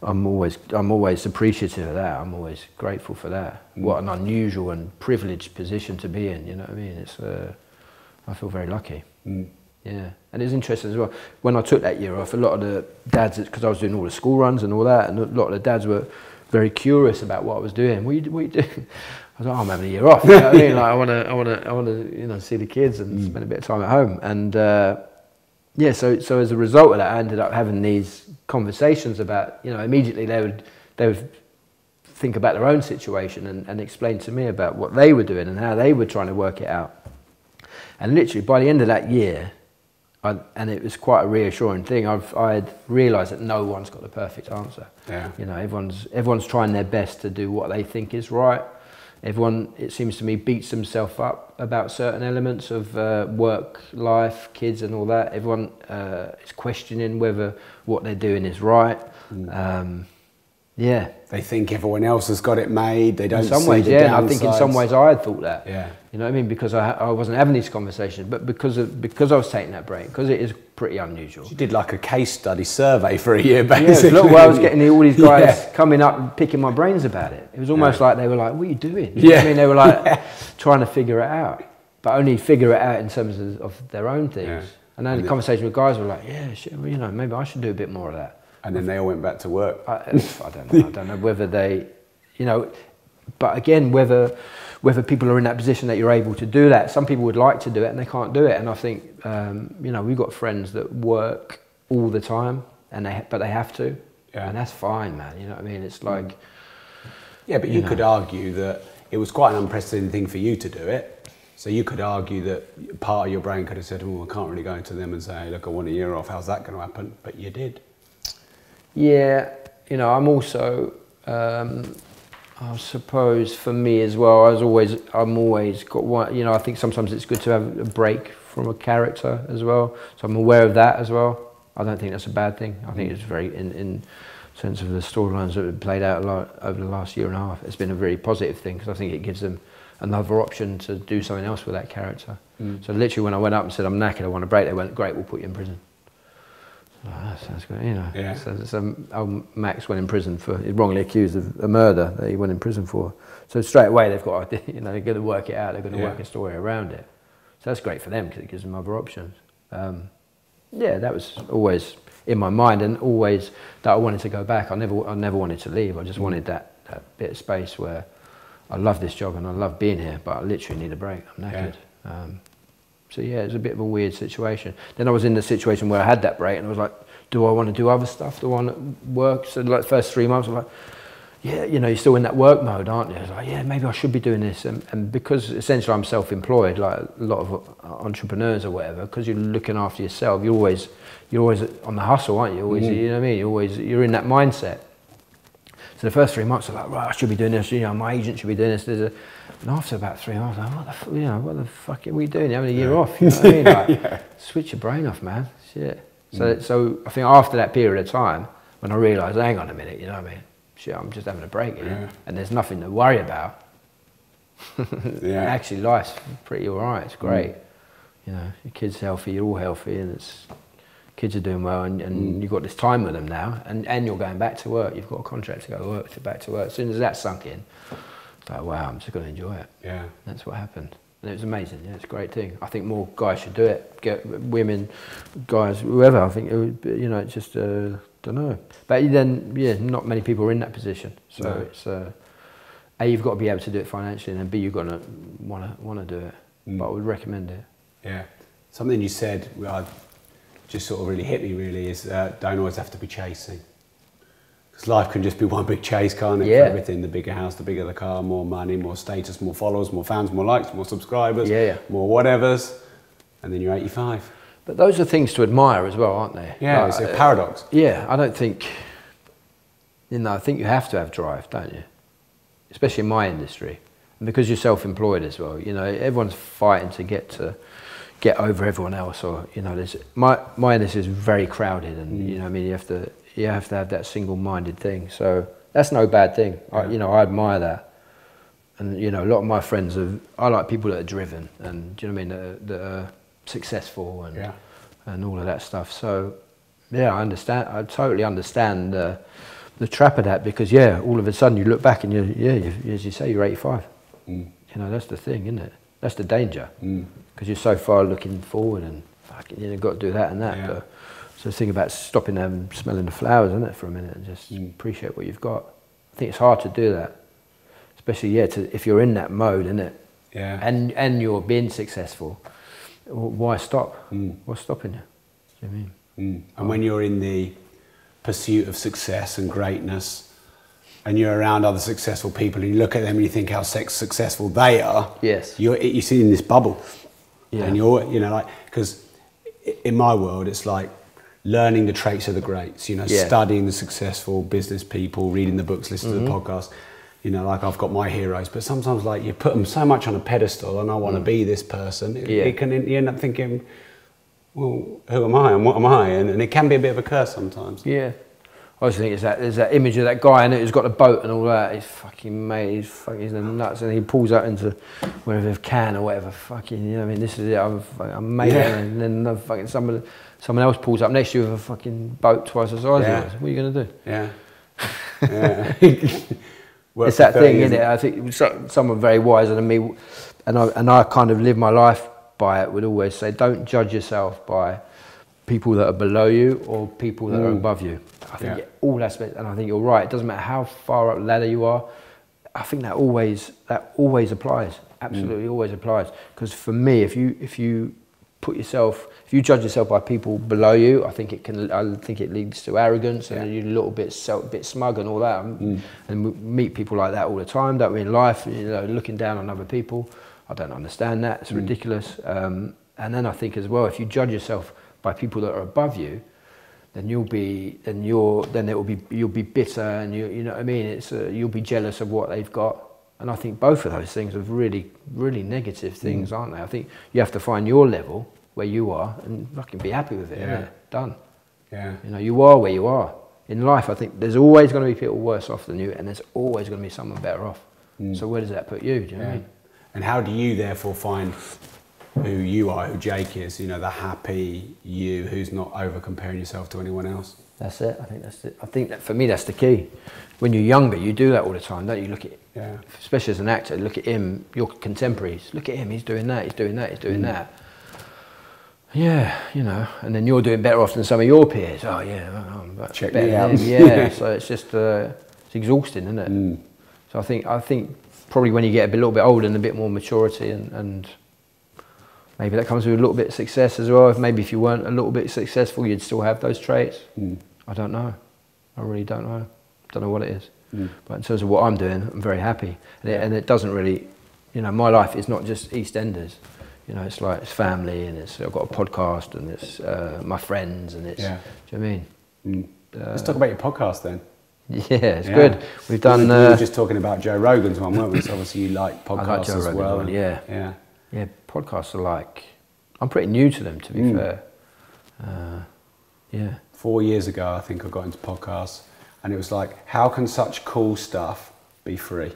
I'm always I'm always appreciative of that. I'm always grateful for that. Mm. What an unusual and privileged position to be in. You know what I mean? It's. Uh, I feel very lucky. Mm. Yeah, and it's interesting as well. When I took that year off, a lot of the dads, because I was doing all the school runs and all that, and a lot of the dads were very curious about what I was doing. What are you, what are you doing? I was like, oh, I'm having a year off. You know what I mean? Like, I want to, I want to, I want to, you know, see the kids and mm. spend a bit of time at home. And uh, yeah, so so as a result of that, I ended up having these conversations about, you know, immediately they would they would think about their own situation and, and explain to me about what they were doing and how they were trying to work it out. And literally by the end of that year. I, and it was quite a reassuring thing. I've, I had realised that no one's got the perfect answer. Yeah. You know, everyone's, everyone's trying their best to do what they think is right. Everyone, it seems to me, beats themselves up about certain elements of uh, work, life, kids and all that. Everyone uh, is questioning whether what they're doing is right. Mm. Um, yeah. They think everyone else has got it made. They don't see the downsides. In some ways, yeah. I think in some ways I had thought that. Yeah. You know what I mean? Because I, I wasn't having these conversations, but because of, because I was taking that break, because it is pretty unusual. You did like a case study survey for a year, basically. Yeah, look, where I was getting all these guys yeah. coming up and picking my brains about it. It was almost yeah. like they were like, what are you doing? You yeah. know what I mean? They were like yeah. trying to figure it out, but only figure it out in terms of, of their own things. Yeah. And then and the conversation with guys were like, yeah, shit, well, you know, maybe I should do a bit more of that. And then they all went back to work. I, I don't know. I don't know whether they, you know, but again, whether whether people are in that position that you're able to do that. Some people would like to do it and they can't do it. And I think, um, you know, we've got friends that work all the time, and they but they have to, yeah. and that's fine, man. You know what I mean? It's like, yeah, but you, you know. could argue that it was quite an unprecedented thing for you to do it. So you could argue that part of your brain could have said, "Oh, I can't really go to them and say, look, I want a year off. How's that going to happen?" But you did. Yeah, you know, I'm also, um, I suppose for me as well, I was always, I'm always got one, you know, I think sometimes it's good to have a break from a character as well. So I'm aware of that as well. I don't think that's a bad thing. I think it's very, in, in sense of the storylines that have played out a lot over the last year and a half, it's been a very positive thing because I think it gives them another option to do something else with that character. Mm. So literally when I went up and said, I'm knackered, I want a break, they went, great, we'll put you in prison. Oh, that sounds good, you know. Yeah. So, so, um, Max went in prison for wrongly accused of a murder that he went in prison for. So straight away they've got, you know, they're going to work it out. They're going to yeah. work a story around it. So that's great for them because it gives them other options. Um, yeah, that was always in my mind, and always that I wanted to go back. I never, I never wanted to leave. I just wanted that, that bit of space where I love this job and I love being here, but I literally need a break. I'm knackered. Yeah. Um, So yeah, it was a bit of a weird situation. Then I was in the situation where I had that break and I was like, do I want to do other stuff? Do I want to work? So like the first three months, I was like, yeah, you know, you're still in that work mode, aren't you? I was like, yeah, maybe I should be doing this. And, and because essentially I'm self-employed, like a lot of entrepreneurs or whatever, because you're looking after yourself, you're always, you're always on the hustle, aren't you? Always, mm. you know what I mean? You're always, you're in that mindset. So the first three months, I was like, right, I should be doing this, you know, my agent should be doing this. There's a, and after about three months, I was like, what the, f you know, what the fuck are we doing? You're having a year yeah. off, you know what I mean? Like, yeah. switch your brain off, man, shit. So, mm. so I think after that period of time, when I realised, hang on a minute, you know what I mean? Shit, I'm just having a break here, yeah. and there's nothing to worry about. yeah. Actually, life's pretty all right, it's great. Mm. You know, your kid's healthy, you're all healthy, and it's, kids are doing well, and, and mm. you've got this time with them now, and, and you're going back to work. You've got a contract to go to work, to back to work. As soon as that sunk in, it's like, wow, I'm just going to enjoy it. Yeah. That's what happened. And it was amazing. Yeah, it's a great thing. I think more guys should do it. Get women, guys, whoever. I think it would be, you know, it's just uh, don't know. But then, yeah, not many people are in that position. So no. it's uh, a you've got to be able to do it financially, and b you're gonna wanna wanna do it. Mm. But I would recommend it. Yeah, something you said well, just sort of really hit me. Really is uh, don't always have to be chasing. Because life can just be one big chase, can't it? Yeah. For everything, the bigger house, the bigger the car, more money, more status, more followers, more fans, more likes, more subscribers, yeah, yeah. more whatevers, and then you're eighty-five. But those are things to admire as well, aren't they? Yeah, like, it's a paradox. Uh, yeah, I don't think, you know, I think you have to have drive, don't you? Especially in my industry. And because you're self-employed as well, you know, everyone's fighting to get to, get over everyone else, or, you know, there's, my, my industry is very crowded, and, mm. you know, I mean, you have to, you have to have that single-minded thing, so that's no bad thing. Yeah. I, you know, I admire that, and you know, a lot of my friends are. I like people that are driven, and do you know what I mean, that, that are successful, and yeah. and all of that stuff. So, yeah, I understand. I totally understand uh, the trap of that, because yeah, all of a sudden you look back and you, yeah, you, as you say, you're eighty-five. Mm. You know, that's the thing, isn't it? That's the danger, because mm. you're so far looking forward, and fucking, you know, got to do that and that. Yeah. But, so the thing about stopping them, smelling the flowers, isn't it, for a minute, and just mm. appreciate what you've got. I think it's hard to do that, especially yeah, to, if you're in that mode, isn't it? Yeah. And and you're being successful. Why stop? Mm. What's stopping you? Do you know what I mean? Mm. And when you're in the pursuit of success and greatness, and you're around other successful people, and you look at them and you think how successful they are. Yes. You're you sit in this bubble, yeah. and you're you know like because in my world it's like. Learning the traits of the greats, you know, yeah. studying the successful business people, reading the books, listening mm-hmm. to the podcast, you know, like I've got my heroes, but sometimes like you put them so much on a pedestal and I want to mm. be this person, it, yeah. it can, you end up thinking, well, who am I and what am I? And, and it can be a bit of a curse sometimes. Yeah. I also think it's that, there's that image of that guy in it who's got a boat and all that, he's fucking mate, he's fucking nuts, and he pulls out into wherever he can or whatever, fucking, you know what I mean, this is it, I'm, I'm made yeah. and then I'm fucking somebody, someone else pulls up next to you with a fucking boat twice the size yeah. of yours. What are you going to do? Yeah. yeah. It's that thing, isn't it? I think someone very wiser than me, and I, and I kind of live my life by it, would always say, don't judge yourself by people that are below you or people that mm. are above you. I think yeah. all aspects, and I think you're right. It doesn't matter how far up the ladder you are. I think that always, that always applies. Absolutely mm. always applies. Because for me, if you, if you, put yourself, if you judge yourself by people below you, I think it can, I think it leads to arrogance yeah. and you're a little bit self, bit smug and all that. Mm. And we meet people like that all the time, don't we, in life, you know, looking down on other people. I don't understand that, it's mm. ridiculous. Um, and then I think as well, if you judge yourself by people that are above you, then you'll be, then you're, then it will be, you'll be bitter and you, you know what I mean? It's, uh, you'll be jealous of what they've got. And I think both of those things are really, really negative things, mm. aren't they? I think you have to find your level where you are and fucking be happy with it. Yeah. Isn't it? Done. Yeah. You know, you are where you are. In life, I think there's always going to be people worse off than you, and there's always going to be someone better off. Mm. So where does that put you? Do you yeah. know what I mean? And how do you therefore find who you are, who Jake is? You know, the happy you, who's not over comparing yourself to anyone else. That's it. I think that's it. I think that for me, that's the key. When you're younger, you do that all the time, don't you? Look at, yeah. especially as an actor, look at him. Your contemporaries, look at him. He's doing that. He's doing that. He's doing mm. that. Yeah, you know. And then you're doing better off than some of your peers. Oh yeah, I'm check me out. Yeah. So it's just uh, it's exhausting, isn't it? Mm. So I think I think probably when you get a bit, little bit older and a bit more maturity, and, and maybe that comes with a little bit of success as well. If maybe if you weren't a little bit successful, you'd still have those traits. Mm. I don't know. I really don't know. I don't know what it is. Mm. But in terms of what I'm doing, I'm very happy. And it, and it doesn't really, you know, my life is not just EastEnders. You know, it's like, it's family, and it's, I've got a podcast, and it's uh, my friends, and it's, yeah. do you know what I mean? Mm. Uh, Let's talk about your podcast then. Yeah, it's yeah. good. We've done... We uh, were just talking about Joe Rogan's one, weren't we? So obviously you like podcasts like Joe as Rogan's well. One, yeah. yeah. Yeah, podcasts are like, I'm pretty new to them, to be mm. fair. Uh, yeah. Four years ago, I think I got into podcasts. And it was like, how can such cool stuff be free?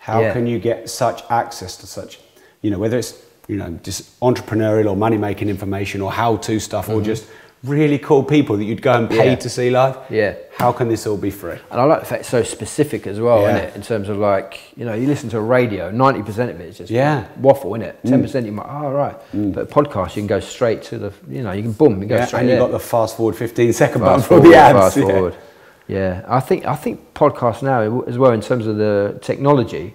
How yeah. can you get such access to such, you know, whether it's, you know, just entrepreneurial or money-making information or how-to stuff mm-hmm. or just really cool people that you'd go and pay yeah. to see live. Yeah. How can this all be free? And I like the fact it's so specific as well, yeah. isn't it? In terms of like, you know, you listen to a radio, ninety percent of it is just yeah. waffle, isn't it? ten percent mm. you might, oh, right. Mm. But a podcast, you can go straight to the, you know, you can boom, you can go yeah, straight and you've got the fast forward fifteen second button for the ads. Fast yeah. forward. Yeah. I think, I think podcasts now as well, in terms of the technology,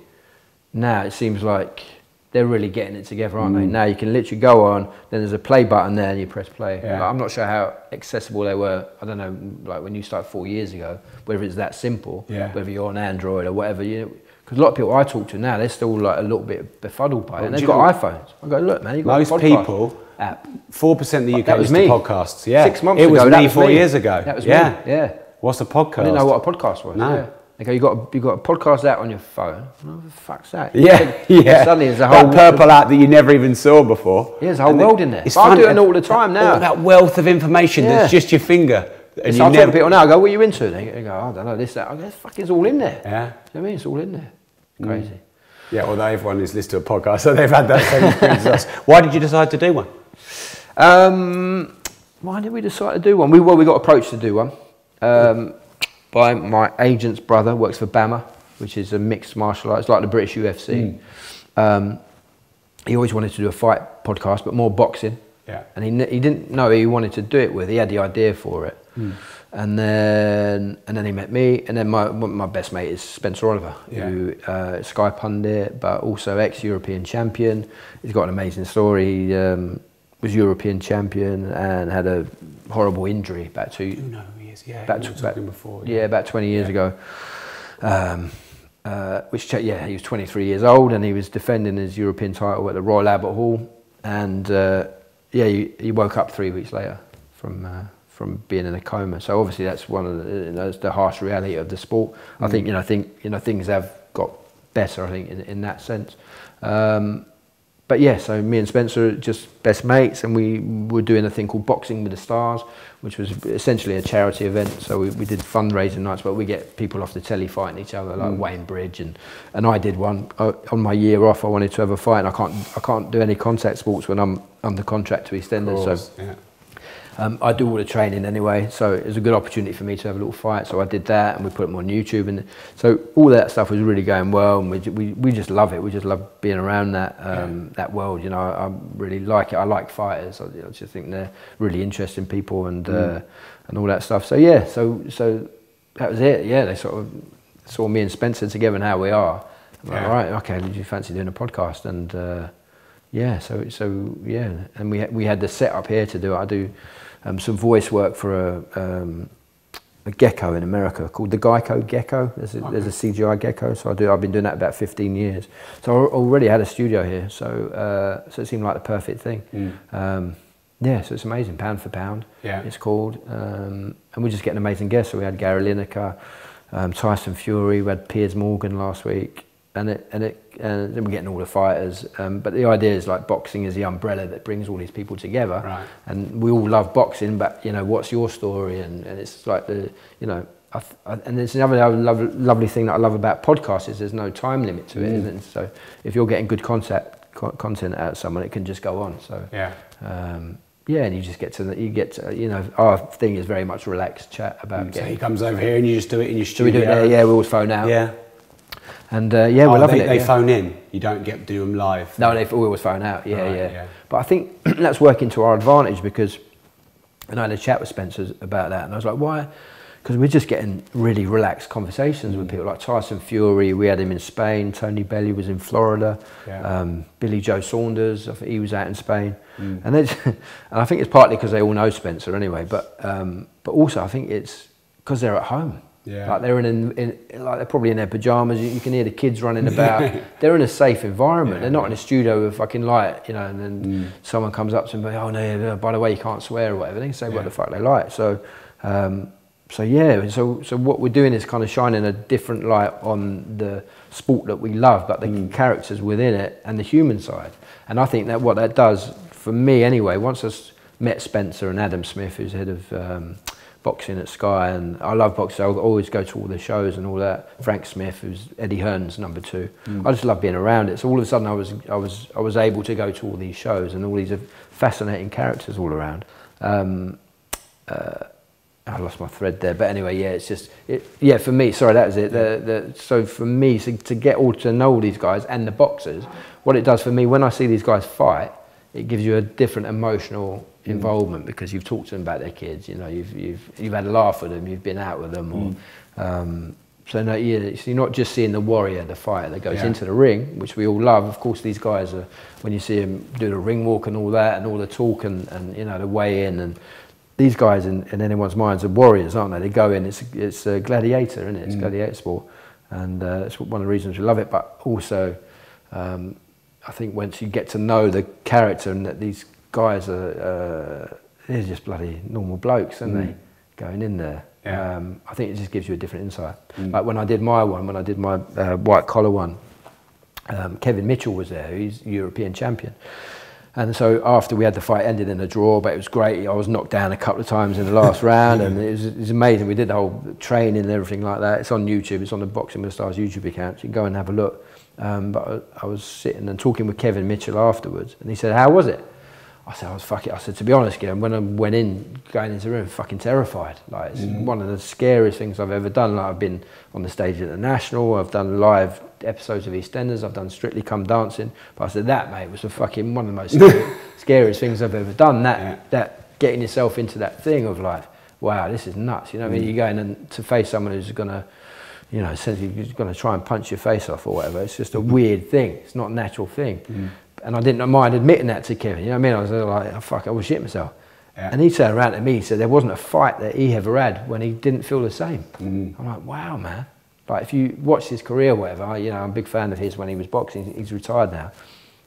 now it seems like they're really getting it together, aren't mm. they? Now you can literally go on, then there's a play button there and you press play. Yeah. Like, I'm not sure how accessible they were, I don't know, like when you started four years ago, whether it's that simple, yeah. whether you're on Android or whatever. You know, because a lot of people I talk to now, they're still like a little bit befuddled by well, it. And they've got iPhones. I go, look man, you've got most a podcast people, app. four percent of the U K is podcasts. Yeah. Six months it ago, was me four me. years ago. That was yeah. me, yeah. What's a podcast? I didn't know what a podcast was. No. Yeah. Okay, you got you got a podcast app on your phone. What the fuck's that? Yeah, and yeah. Suddenly there's a whole that purple app that you never even saw before. Yeah, there's a whole world in there. It's I'm doing it all the time now. All that wealth of information yeah. that's just your finger. And so you I never... talk to people now. I go, what are you into? They go, I don't know this that. I go, fucking, it's all in there. Yeah, you know what I mean, it's all in there. Crazy. Mm. Yeah, although everyone is listening to a podcast, so they've had that same experience as us. Why did you decide to do one? Um, why did we decide to do one? We well, we got approached to do one. Um, by my agent's brother, works for Bama, which is a mixed martial arts, like the British U F C. Mm. Um, he always wanted to do a fight podcast, but more boxing. Yeah. And he, he didn't know who he wanted to do it with. He had the idea for it. Mm. And then and then he met me, and then my, my best mate is Spencer Oliver, yeah. who uh, Sky pundit, but also ex-European champion. He's got an amazing story. He um, was European champion and had a horrible injury back to... You know. Yeah, about, about, before, yeah. yeah, about twenty years yeah. ago. Um, uh, which, yeah, he was twenty-three years old and he was defending his European title at the Royal Albert Hall. And uh, yeah, he, he woke up three weeks later from uh, from being in a coma. So obviously that's one of the, you know, that's the harsh reality of the sport. Mm. I think you know, think you know, things have got better. I think in, in that sense. Um, But yeah, so me and Spencer are just best mates, and we were doing a thing called Boxing with the Stars, which was essentially a charity event. So we, we did fundraising nights, but we get people off the telly fighting each other, like mm. Wayne Bridge, and and I did one I, on my year off. I wanted to have a fight, and I can't I can't do any contact sports when I'm under contract to EastEnders. Course, so yeah. um, I do all the training anyway, so it was a good opportunity for me to have a little fight. So I did that, and we put them on YouTube, and so all that stuff was really going well, and we we, we just love it. We just love being around that. Um, yeah. That world, you know, I, I really like it. I like fighters. I, I just think they're really interesting people and mm. uh, and all that stuff. So yeah, so so that was it. Yeah, they sort of saw me and Spencer together and how we are. I'm yeah. like, all right, okay. Did you fancy doing a podcast? And uh, yeah, so so yeah, and we ha we had the setup here to do it. I do um, some voice work for a. Um, a gecko in America called the Geico Gecko. There's a, okay. there's a C G I gecko, so I do. I've been doing that about fifteen years. So I already had a studio here, so uh, so it seemed like the perfect thing. Mm. Um, yeah, so it's amazing, pound for pound. Yeah, it's called, um, and we just get an amazing guest. So we had Gary Lineker, um, Tyson Fury, we had Piers Morgan last week, and it and it and then we're getting all the fighters. Um, but the idea is like boxing is the umbrella that brings all these people together, right. and we all love boxing. But you know, what's your story? And, and it's like the you know, I th I, and there's another lo lovely thing that I love about podcasts is there's no time limit to it. Mm. Isn't it? So if you're getting good concept co content out of someone, it can just go on. So yeah, um, yeah, and you just get to you get to, you know, our thing is very much relaxed chat about. Mm. So he comes over here and you just do it in your studio. So we do it there, yeah, we always phone out. Yeah. And uh, yeah, we're oh, loving they, it. They yeah. phone in. You don't get do them live. No, they always phone out. Yeah, right, yeah, yeah. But I think that's working to our advantage because, and I had a chat with Spencer about that, and I was like, why? Because we're just getting really relaxed conversations mm. with people like Tyson Fury. We had him in Spain. Tony Bellew was in Florida. Yeah. Um, Billy Joe Saunders. I think he was out in Spain. Mm. And, just, and I think it's partly because they all know Spencer anyway. But um, but also I think it's because they're at home. Yeah. Like they're in, in, in, like they're probably in their pajamas. You, you can hear the kids running about. They're in a safe environment. Yeah. They're not in a studio with fucking light, you know. And then mm. someone comes up to them, oh no, no, by the way, you can't swear or whatever. They can say yeah. what the fuck they like. So, um, so yeah. So, so what we're doing is kind of shining a different light on the sport that we love, but the mm. characters within it and the human side. And I think that what that does for me, anyway. Once I met Spencer and Adam Smith, who's head of. Um, boxing at Sky, and I love boxing. I always go to all the shows and all that. Frank Smith, who's Eddie Hearn's number two. Mm. I just love being around it. So all of a sudden I was, I was, I was able to go to all these shows and all these fascinating characters all around. Um, uh, I lost my thread there, but anyway, yeah, it's just, it, yeah, for me, sorry, that was it. The, the, so for me, so to get all to know all these guys and the boxers, what it does for me, when I see these guys fight, it gives you a different emotional involvement, mm. because you've talked to them about their kids, you know, you've, you've, you've had a laugh with them, you've been out with them, or, mm. um, so no, yeah, so you're not just seeing the warrior, the fighter that goes yeah. into the ring, which we all love. Of course, these guys are, when you see them do the ring walk and all that, and all the talk and, and you know, the weigh in, and these guys in, in anyone's minds are warriors, aren't they? They go in, it's, it's a gladiator, isn't it? It's mm. gladiator sport. And uh, that's one of the reasons we love it, but also, um, I think once you get to know the character and that these guys are, uh, they're just bloody normal blokes, aren't mm. they, going in there. Yeah. Um, I think it just gives you a different insight. Mm. Like when I did my one, when I did my uh, white collar one, um, Kevin Mitchell was there, he's European champion. And so after we had the fight ended in a draw, but it was great, I was knocked down a couple of times in the last round, and it was, it was amazing. We did the whole training and everything like that. It's on YouTube, it's on the Boxing with the Stars YouTube account, so you can go and have a look. Um, but I, I was sitting and talking with Kevin Mitchell afterwards, and he said, how was it? I said, I was fucking, I said, to be honest, Glenn, when I went in, going into the room, fucking terrified. Like, it's mm. one of the scariest things I've ever done. Like, I've been on the stage at the National, I've done live episodes of EastEnders, I've done Strictly Come Dancing. But I said, that, mate, was the fucking one of the most scary, scariest things I've ever done. That, yeah. that getting yourself into that thing of like, wow, this is nuts. You know what mm. I mean? You're going in to face someone who's going to, you know, says he's going to try and punch your face off or whatever. It's just a weird thing. It's not a natural thing. Mm. And I didn't mind admitting that to Kevin, you know what I mean? I was like, oh, fuck, I was shitting myself. Yeah. And he turned around to me, he said there wasn't a fight that he ever had when he didn't feel the same. Mm. I'm like, wow, man. Like, if you watch his career or whatever, you know, I'm a big fan of his when he was boxing, he's retired now.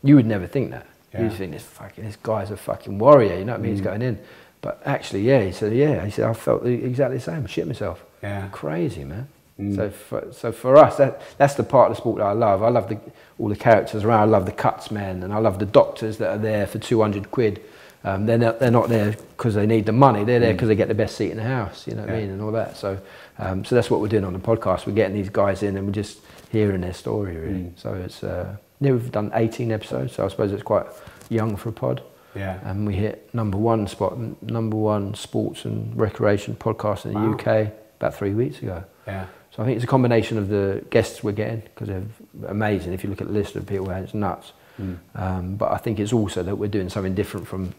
You would never think that. Yeah. You'd think, this, fucking, this guy's a fucking warrior, you know what I mean? Mm. He's going in. But actually, yeah, he said, yeah, he said, I felt exactly the same, shit myself. Yeah. Crazy, man. Mm. So, for, so for us, that, that's the part of the sport that I love. I love the, all the characters around. I love the cuts, man, and I love the doctors that are there for two hundred quid. Um, they're not, they're not there because they need the money. They're there because mm. they get the best seat in the house. You know what yeah. I mean, and all that. So, um, so that's what we're doing on the podcast. We're getting these guys in, and we're just hearing their story, really. Mm. So it's uh, yeah, we've done eighteen episodes. So I suppose it's quite young for a pod. Yeah. And we hit number one spot, number one sports and recreation podcast in the wow. U K about three weeks ago. Yeah. So I think it's a combination of the guests we're getting, because they're amazing. If you look at the list of people, it's nuts. Mm. Um, but I think it's also that we're doing something different from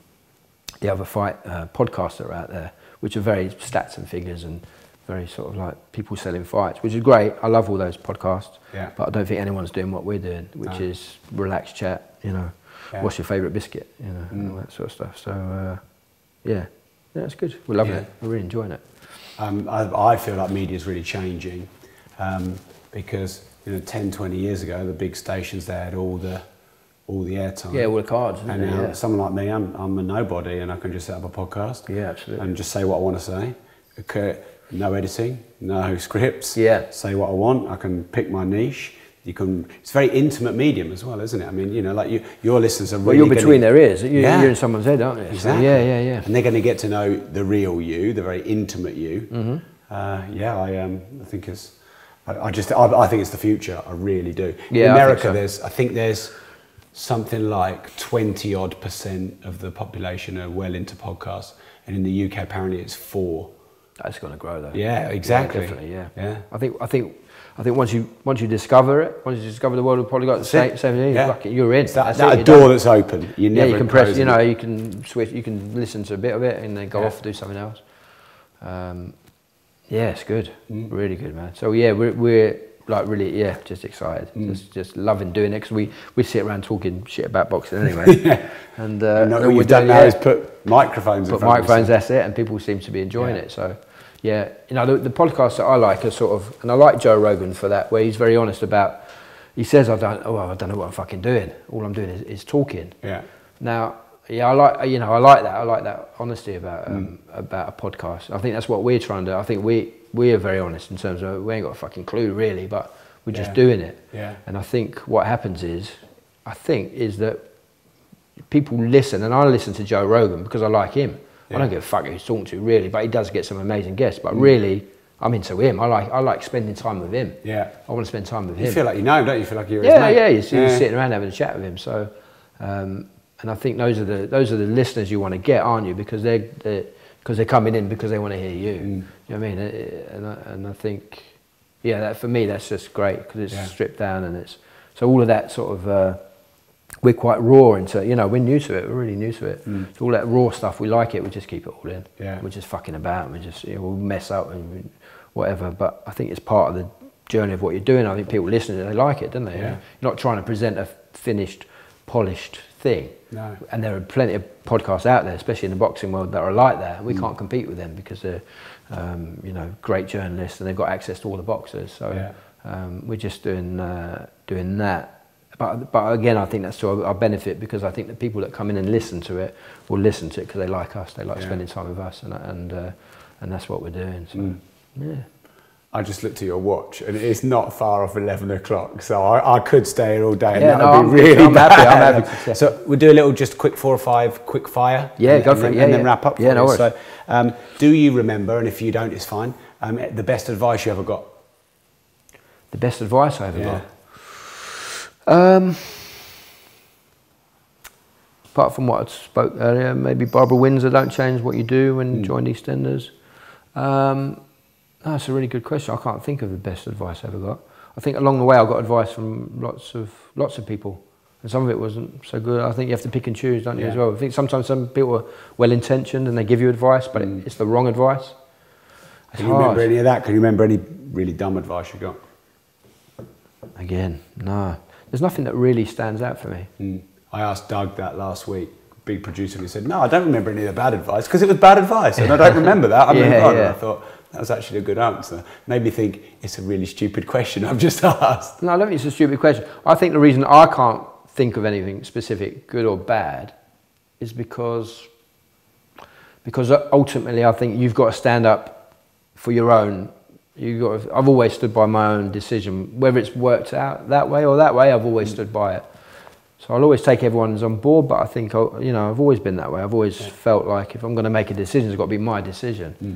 the other fight uh, podcasts that are out there, which are very stats and figures and very sort of like people selling fights, which is great. I love all those podcasts, yeah. but I don't think anyone's doing what we're doing, which no. is relaxed chat, you know, yeah. what's your favourite biscuit, you know, mm. and all that sort of stuff. So, uh, yeah, that's yeah, good. We're loving yeah. it. We're really enjoying it. Um, I, I feel like media is really changing um, because you know, ten, twenty years ago, the big stations, they had all the all the airtime. Yeah, all the cards. And now, yeah. someone like me, I'm, I'm a nobody, and I can just set up a podcast. Yeah, absolutely. And just say what I want to say. Okay, no editing, no scripts. Yeah. Say what I want. I can pick my niche. You can. It's a very intimate medium as well, isn't it? I mean, you know, like you, your listeners are really. Well, you're between their ears. You're, yeah. you're in someone's head, aren't you? Exactly. So yeah, yeah, yeah. And they're going to get to know the real you, the very intimate you. Mm-hmm. uh, yeah, I um, I think it's. I, I just, I, I think it's the future. I really do. Yeah, in America, I think so. there's, I think there's something like twenty odd percent of the population are well into podcasts, and in the U K, apparently, it's four. That's going to grow, though. Yeah, exactly. Yeah, definitely, yeah. yeah. I think. I think. I think once you once you discover it, once you discover the world of polyglot, the same, same thing. Yeah. Like you're in. It's that, that a door that's open. You never. Yeah, you can press. You know, you can switch. You can listen to a bit of it and then go yeah. off and do something else. Um, yeah, it's good. Mm. Really good, man. So yeah, we're we're like really yeah, just excited. Mm. Just just loving doing it because we we sit around talking shit about boxing anyway. yeah. And uh, you know, all we've done now yeah, is put microphones. Put in front microphones. Of that's it, and people seem to be enjoying yeah. it. So. Yeah, you know, the, the podcasts that I like are sort of, and I like Joe Rogan for that, where he's very honest about, he says, I don't, oh, I don't know what I'm fucking doing. All I'm doing is, is talking. Yeah. Now, yeah, I like, you know, I like that. I like that honesty about um, mm. about a podcast. I think that's what we're trying to do. I think we, we are very honest in terms of, we ain't got a fucking clue really, but we're yeah. just doing it. Yeah. And I think what happens is, I think, is that people listen, and I listen to Joe Rogan because I like him. Yeah. I don't give a fuck who he's talking to, really, but he does get some amazing guests. But mm. really, I'm into him. I like I like spending time with him. Yeah. I want to spend time with him. You feel like you know him, don't you? You feel like you're yeah, his mate. Yeah, you're, yeah. You're sitting around having a chat with him. So, um, and I think those are the those are the listeners you want to get, aren't you? Because they're, they're because they're coming in because they want to hear you. Mm. You know what I mean? And I, and I think, yeah, that for me, that's just great because it's yeah. stripped down and it's, so all of that sort of, uh, we're quite raw into, you know, we're new to it, we're really new to it. Mm. So all that raw stuff, we like it, we just keep it all in. Yeah. We're just fucking about, we just, you know, we'll mess up and whatever, but I think it's part of the journey of what you're doing. I think people listening, they like it, don't they? Yeah. You know? You're not trying to present a finished, polished thing. No. And there are plenty of podcasts out there, especially in the boxing world, that are like that. We mm. can't compete with them because they're, um, you know, great journalists and they've got access to all the boxers. So yeah. um, we're just doing uh, doing that. But but again, I think that's to our benefit because I think the people that come in and listen to it will listen to it because they like us. They like yeah. spending time with us, and and uh, and that's what we're doing. So mm. yeah. I just looked at your watch, and it's not far off eleven o'clock, so I, I could stay here all day, and yeah, that would no, be I'm, really I'm bad. Happy, I'm happy. Yeah. So we'll do a little, just quick four or five, quick fire. Yeah, and, go for and, it. Yeah, and yeah. then wrap up. Yeah, no worries. So, um, do you remember, and if you don't, it's fine, um, the best advice you ever got? The best advice I ever yeah. got? Um, apart from what I spoke earlier, maybe Barbara Windsor, don't change what you do when mm. you joined EastEnders. Um, No, that's a really good question. I can't think of the best advice I ever got. I think along the way I got advice from lots of lots of people, and some of it wasn't so good. I think you have to pick and choose, don't you, yeah. as well? I think sometimes some people are well-intentioned and they give you advice, but mm. it, it's the wrong advice. It's Can you hard. remember any of that? Can you remember any really dumb advice you got? Again, no. There's nothing that really stands out for me. Mm. I asked Doug that last week, big producer, and he said, no, I don't remember any of the bad advice, because it was bad advice, and I don't remember that. I yeah, remember yeah. and I thought, that was actually a good answer. Made me think, it's a really stupid question I've just asked. No, I don't think it's a stupid question. I think the reason I can't think of anything specific, good or bad, is because, because ultimately I think you've got to stand up for your own. You've got to, I've always stood by my own decision. Whether it's worked out that way or that way, I've always mm. stood by it. So I'll always take everyone's on board, but I think, you know, I've always been that way. I've always yeah. felt like if I'm going to make a decision, it's got to be my decision. Mm.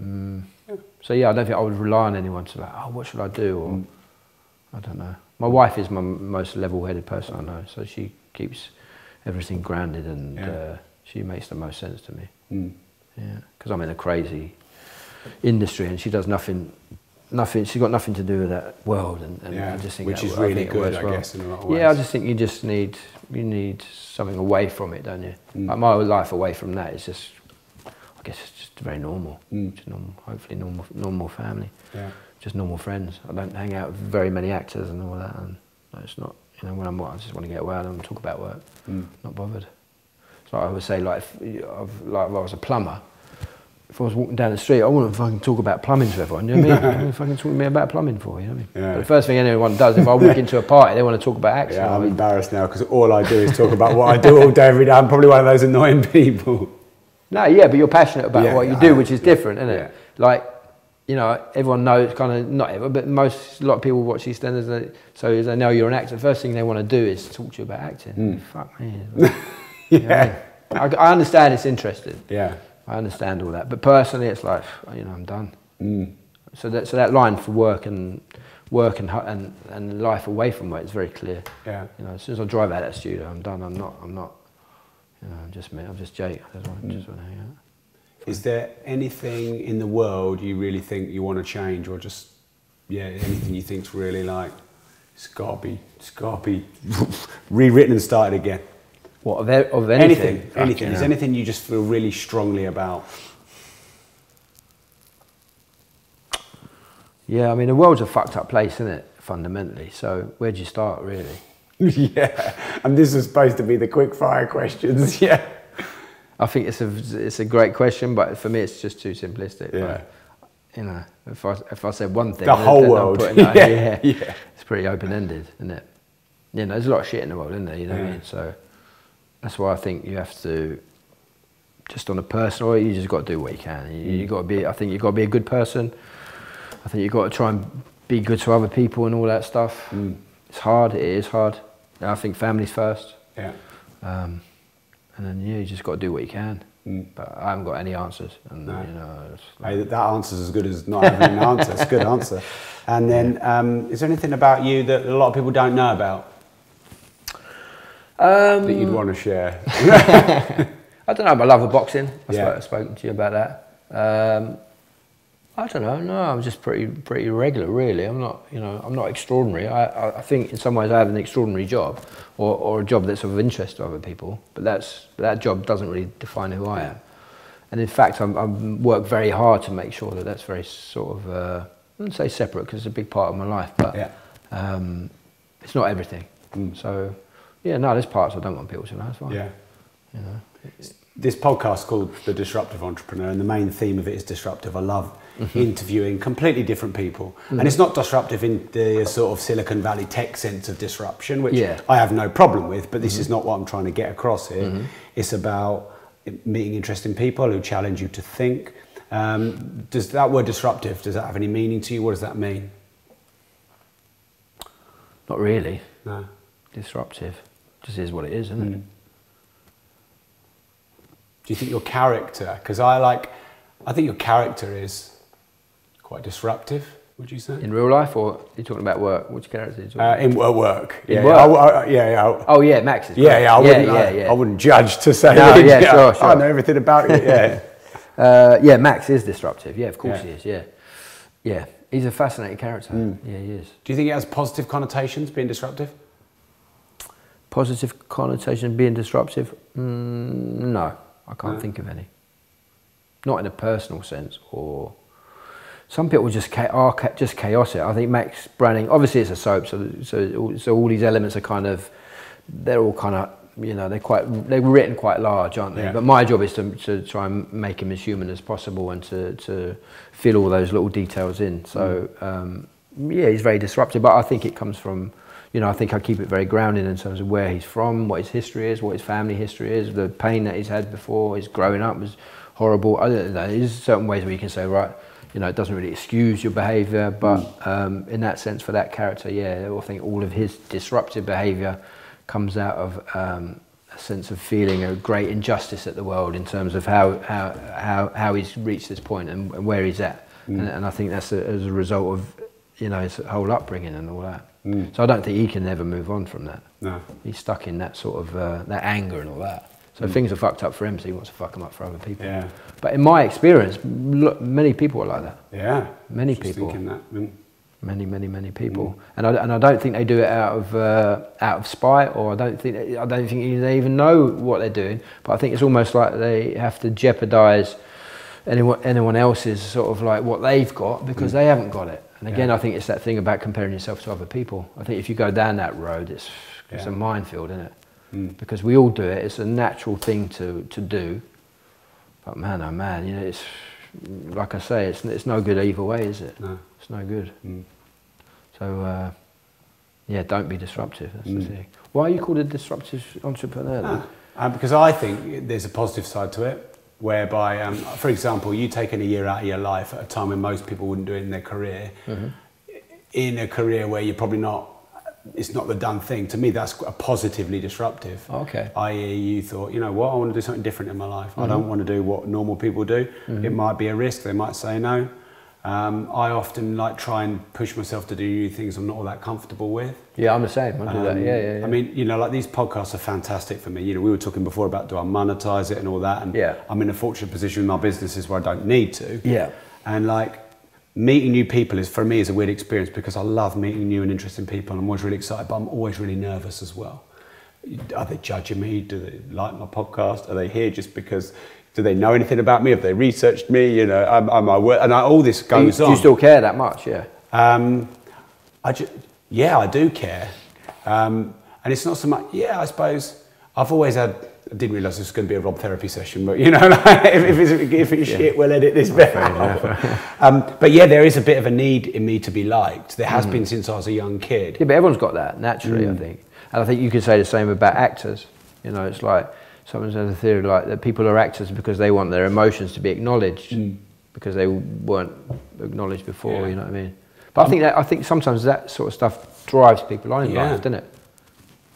Mm. So yeah, I don't think I would rely on anyone to like, oh, what should I do? Or mm. I don't know. My wife is my most level-headed person I know, so she keeps everything grounded, and yeah. uh, she makes the most sense to me. Mm. Yeah, because I'm in a crazy industry, and she does nothing. Nothing. She's got nothing to do with that world, and, and yeah. I just think which that, is really I think good, I well. guess. In a lot of ways. Yeah, I just think you just need you need something away from it, don't you? Mm. Like my life away from that is just. It's just very normal. Mm. Just normal, hopefully normal, normal family. Yeah. Just normal friends. I don't hang out with very many actors and all that. And it's not, you know, when I'm, I just want to get away and talk about work. Mm. Not bothered. So I always say, like, if, I've, like, if I was a plumber, if I was walking down the street, I wouldn't fucking talk about plumbing to everyone. You know what I mean? What are you fucking talking to me about plumbing for? You know what I mean? Yeah. But the first thing anyone does, if I walk into a party, they want to talk about acting. Yeah, I'm mean. embarrassed now because all I do is talk about what I do all day, every day. I'm probably one of those annoying people. No, yeah, but you're passionate about yeah, what you do, which is different, isn't it? Yeah. Like, you know, everyone knows, kind of, not everyone, but most, a lot of people watch EastEnders, they, so as they know you're an actor, the first thing they want to do is talk to you about acting. Mm. Fuck me. yeah. You know what I mean? I, I understand it's interesting. Yeah. I understand all that. But personally, it's like, you know, I'm done. Mm. So, that, so that line for work and work and, and, and life away from work is very clear. Yeah. You know, as soon as I drive out of that studio, I'm done. I'm not, I'm not. You know, I'm just me. I'm just Jake. I just want, mm. just want to hang out. Is there anything in the world you really think you want to change, or just yeah, anything you think's really like it's got to be, it's got to be rewritten and started again? What of, of anything? Anything. anything. Is anything you just feel really strongly about? Yeah, I mean the world's a fucked up place, isn't it? Fundamentally. So where do you start, really? Yeah, and this is supposed to be the quick fire questions. Yeah, I think it's a it's a great question, but for me it's just too simplistic. Yeah, but, you know, if I if I said one thing, the whole world, putting, like, yeah, yeah, yeah, it's pretty open ended, isn't it? You know, there's a lot of shit in the world, isn't there? You know yeah. what I mean? So that's why I think you have to just on a personal, you just got to do what you can. You, mm. you got to be. I think you got to be a good person. I think you got to try and be good to other people and all that stuff. Mm. It's hard. It is hard. I think family's first. Yeah. Um, and then yeah, you just got to do what you can. Mm. But I haven't got any answers. And no. you know, like... hey, that answer's as good as not having an answer. It's a good answer. And then, um, is there anything about you that a lot of people don't know about um, that you'd want to share? I don't know, my love of boxing. I yeah. spoke, I've spoken to you about that. Um, I don't know. No, I'm just pretty, pretty regular, really. I'm not, you know, I'm not extraordinary. I, I think in some ways I have an extraordinary job, or, or a job that's of interest to other people. But that's that job doesn't really define who I am. And in fact, I'm, I'm worked very hard to make sure that that's very sort of, uh, I wouldn't say separate because it's a big part of my life, but yeah. um, it's not everything. Mm. So, yeah, no, there's parts I don't want people to know. That's fine. Yeah, you know. It's, this podcast called The Disruptive Entrepreneur, and the main theme of it is disruptive. I love mm-hmm. interviewing completely different people. Mm-hmm. And it's not disruptive in the sort of Silicon Valley tech sense of disruption, which yeah. I have no problem with, but this mm-hmm. is not what I'm trying to get across here. Mm-hmm. It's about meeting interesting people who challenge you to think. Um, does that word disruptive, does that have any meaning to you? What does that mean? Not really. No. Disruptive. Just is what it is, isn't mm-hmm. it? Do you think your character, because I like, I think your character is quite disruptive, would you say? In real life, or are you talking about work? Which character are you talking uh, about? In uh, work. Yeah, in work? Yeah, I, I, yeah, yeah. Oh, yeah, Max is great. Yeah, yeah, I wouldn't, yeah, yeah, I, yeah. I wouldn't judge to say, no, yeah, yeah, sure, sure. I know everything about it, yeah. uh, yeah, Max is disruptive, yeah, of course yeah. he is, yeah. Yeah, he's a fascinating character, mm. yeah, he is. Do you think it has positive connotations, being disruptive? Positive connotation being disruptive? Mm, no. I can't no. think of any. Not in a personal sense, or some people just cha are ca just chaotic. I think Max Branning, obviously it's a soap, so so so all these elements are kind of, they're all kind of, you know, they're quite they're written quite large, aren't they? Yeah. But my job is to to try and make him as human as possible and to to fill all those little details in. So mm. um, yeah, he's very disruptive, but I think it comes from. You know, I think I keep it very grounded in terms of where he's from, what his history is, what his family history is, the pain that he's had before, his growing up was horrible. I don't know, there's certain ways where you can say, right, you know, it doesn't really excuse your behaviour, but mm. um, in that sense, for that character, yeah, I think all of his disruptive behaviour comes out of um, a sense of feeling a great injustice at the world in terms of how, how, how, how he's reached this point and, and where he's at. Mm. And, and I think that's a, as a result of, you know, his whole upbringing and all that. Mm. So I don't think he can ever move on from that. No. He's stuck in that sort of, uh, that anger and all that. So mm. things are fucked up for him, so he wants to fuck them up for other people. Yeah. But in my experience, look, many people are like that. Yeah. Many Just people. Thinking that. Mm. Many, many, many people. Mm. And, I, and I don't think they do it out of, uh, out of spite, or I don't think, they, I don't think they even know what they're doing. But I think it's almost like they have to jeopardise anyone, anyone else's sort of like what they've got because mm. they haven't got it. And again, yeah. I think it's that thing about comparing yourself to other people. I think if you go down that road, it's, it's yeah. a minefield, isn't it? Mm. Because we all do it. It's a natural thing to, to do. But man, oh man, you know, it's, like I say, it's, it's no good either way, is it? No. It's no good. Mm. So, uh, yeah, don't be disruptive. That's mm. the thing. Why are you called a disruptive entrepreneur then? Uh, because I think there's a positive side to it. Whereby, um, for example, you taking a year out of your life at a time when most people wouldn't do it in their career, mm-hmm. in a career where you're probably not, it's not the done thing. To me, that's a positively disruptive. Okay. that is you thought, you know what, I want to do something different in my life. Mm-hmm. I don't want to do what normal people do. Mm-hmm. It might be a risk, they might say no. Um, I often like try and push myself to do new things I'm not all that comfortable with. Yeah, I'm the same. I do um, that. Yeah, yeah, yeah. I mean, you know, like these podcasts are fantastic for me. You know, we were talking before about do I monetize it and all that, and yeah. I'm in a fortunate position with my businesses where I don't need to. Yeah. And like meeting new people is for me is a weird experience because I love meeting new and interesting people. And I'm always really excited, but I'm always really nervous as well. Are they judging me? Do they like my podcast? Are they here just because? Do they know anything about me? Have they researched me? You know, am, am I worth, and I, all this goes do you, on. Do you still care that much? Yeah. Um, I just, yeah, I do care. Um, and it's not so much, yeah, I suppose, I've always had, I didn't realise this was going to be a Rob therapy session, but you know, like, if, if it's, if it's yeah. shit, we'll edit this bit out. Um, but yeah, there is a bit of a need in me to be liked. There has mm. been since I was a young kid. Yeah, but everyone's got that, naturally, mm. I think. And I think you could say the same about actors. You know, it's like, someone has a theory like that people are actors because they want their emotions to be acknowledged mm. because they weren't acknowledged before, yeah. you know what I mean? But um, I think that, I think sometimes that sort of stuff drives people on in yeah. life, doesn't it?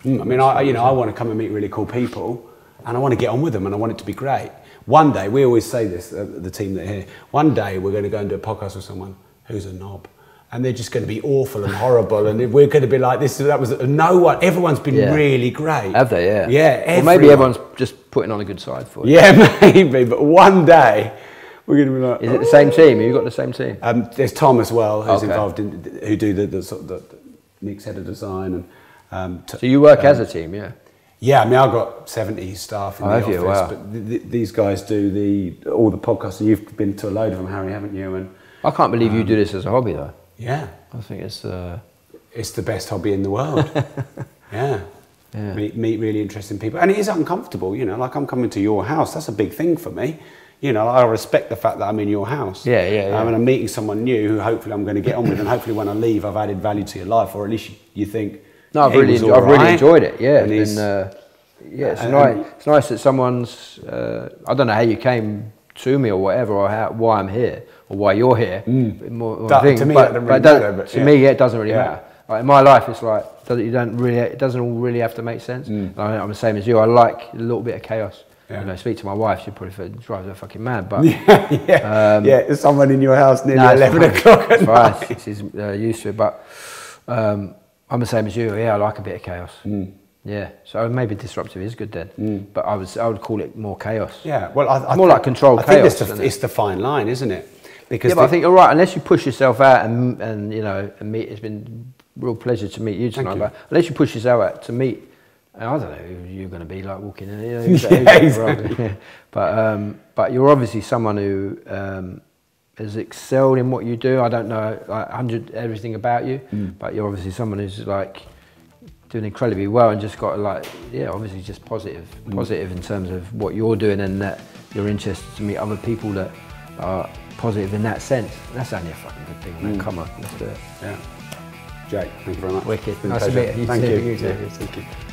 Mm. I mean, I, you know, I want to come and meet really cool people and I want to get on with them and I want it to be great. One day, we always say this, uh, the team that are here, one day we're going to go and do a podcast with someone who's a knob. and they're just going to be awful and horrible, and we're going to be like this. That was no one. Everyone's been yeah. really great. Have they? Yeah. Yeah. Everyone. Well, maybe everyone's just putting on a good side for you. Yeah, maybe. But one day we're going to be like. Is oh. it the same team? Have you got the same team? Um, there's Tom as well, who's okay. involved in who do the the sort of the, the Nick's head of design and. Um, so you work um, as a team, yeah. Yeah, I mean, I've got seventy staff in oh, the office, you? Wow. but th th these guys do the all the podcasts. And you've been to a load of them, Harry, haven't you? And I can't believe um, you do this as a hobby, though. Yeah, I think it's uh... it's the best hobby in the world. yeah, yeah. Meet, meet really interesting people, and it is uncomfortable. You know, like I'm coming to your house. That's a big thing for me. You know, I respect the fact that I'm in your house. Yeah, yeah, yeah. Um, and I'm meeting someone new who hopefully I'm going to get on with, and hopefully when I leave, I've added value to your life, or at least you, you think. No, I've really, enjoyed, I've right. really enjoyed it. Yeah, and and, uh, yeah, it's nice. It's nice that someone's. Uh, I don't know how you came to me or whatever, or how, why I'm here or why you're here. Mm. More, that, thing. To me, but, really but matter, but to yeah. me, yeah, it doesn't really yeah. matter. Like, in my life, it's like you don't really. It doesn't all really have to make sense. Mm. I mean, I'm the same as you. I like a little bit of chaos. Yeah. You know, speak to my wife. She probably drives her fucking mad. But yeah, yeah. Um, yeah, there's someone in your house nearly no, eleven o'clock at night. Right. She's uh, used to it, but. Um, I'm the same as you. Yeah, I like a bit of chaos. Mm. Yeah, so maybe disruptive is good then. Mm. But I would I would call it more chaos. Yeah, well, I, I more like controlled I chaos. Think it's, the, it? it's the fine line, isn't it? Because yeah, but I think you're right. Unless you push yourself out and and you know and meet. It's been a real pleasure to meet you tonight. You. But unless you push yourself out to meet, I don't know who you're going to be like walking in. You know, yeah, exactly. But um, but you're obviously someone who. Um, has excelled in what you do. I don't know like, hundred everything about you, mm. but you're obviously someone who's like doing incredibly well and just got like, yeah, obviously just positive, mm. positive in terms of what you're doing and that you're interested to meet other people that are positive in that sense. That's only a fucking good thing, man. Mm. Come on, let's do it. Yeah. Jake, thank you very much. Wicked. Nice to meet you. Thank you. Thank you.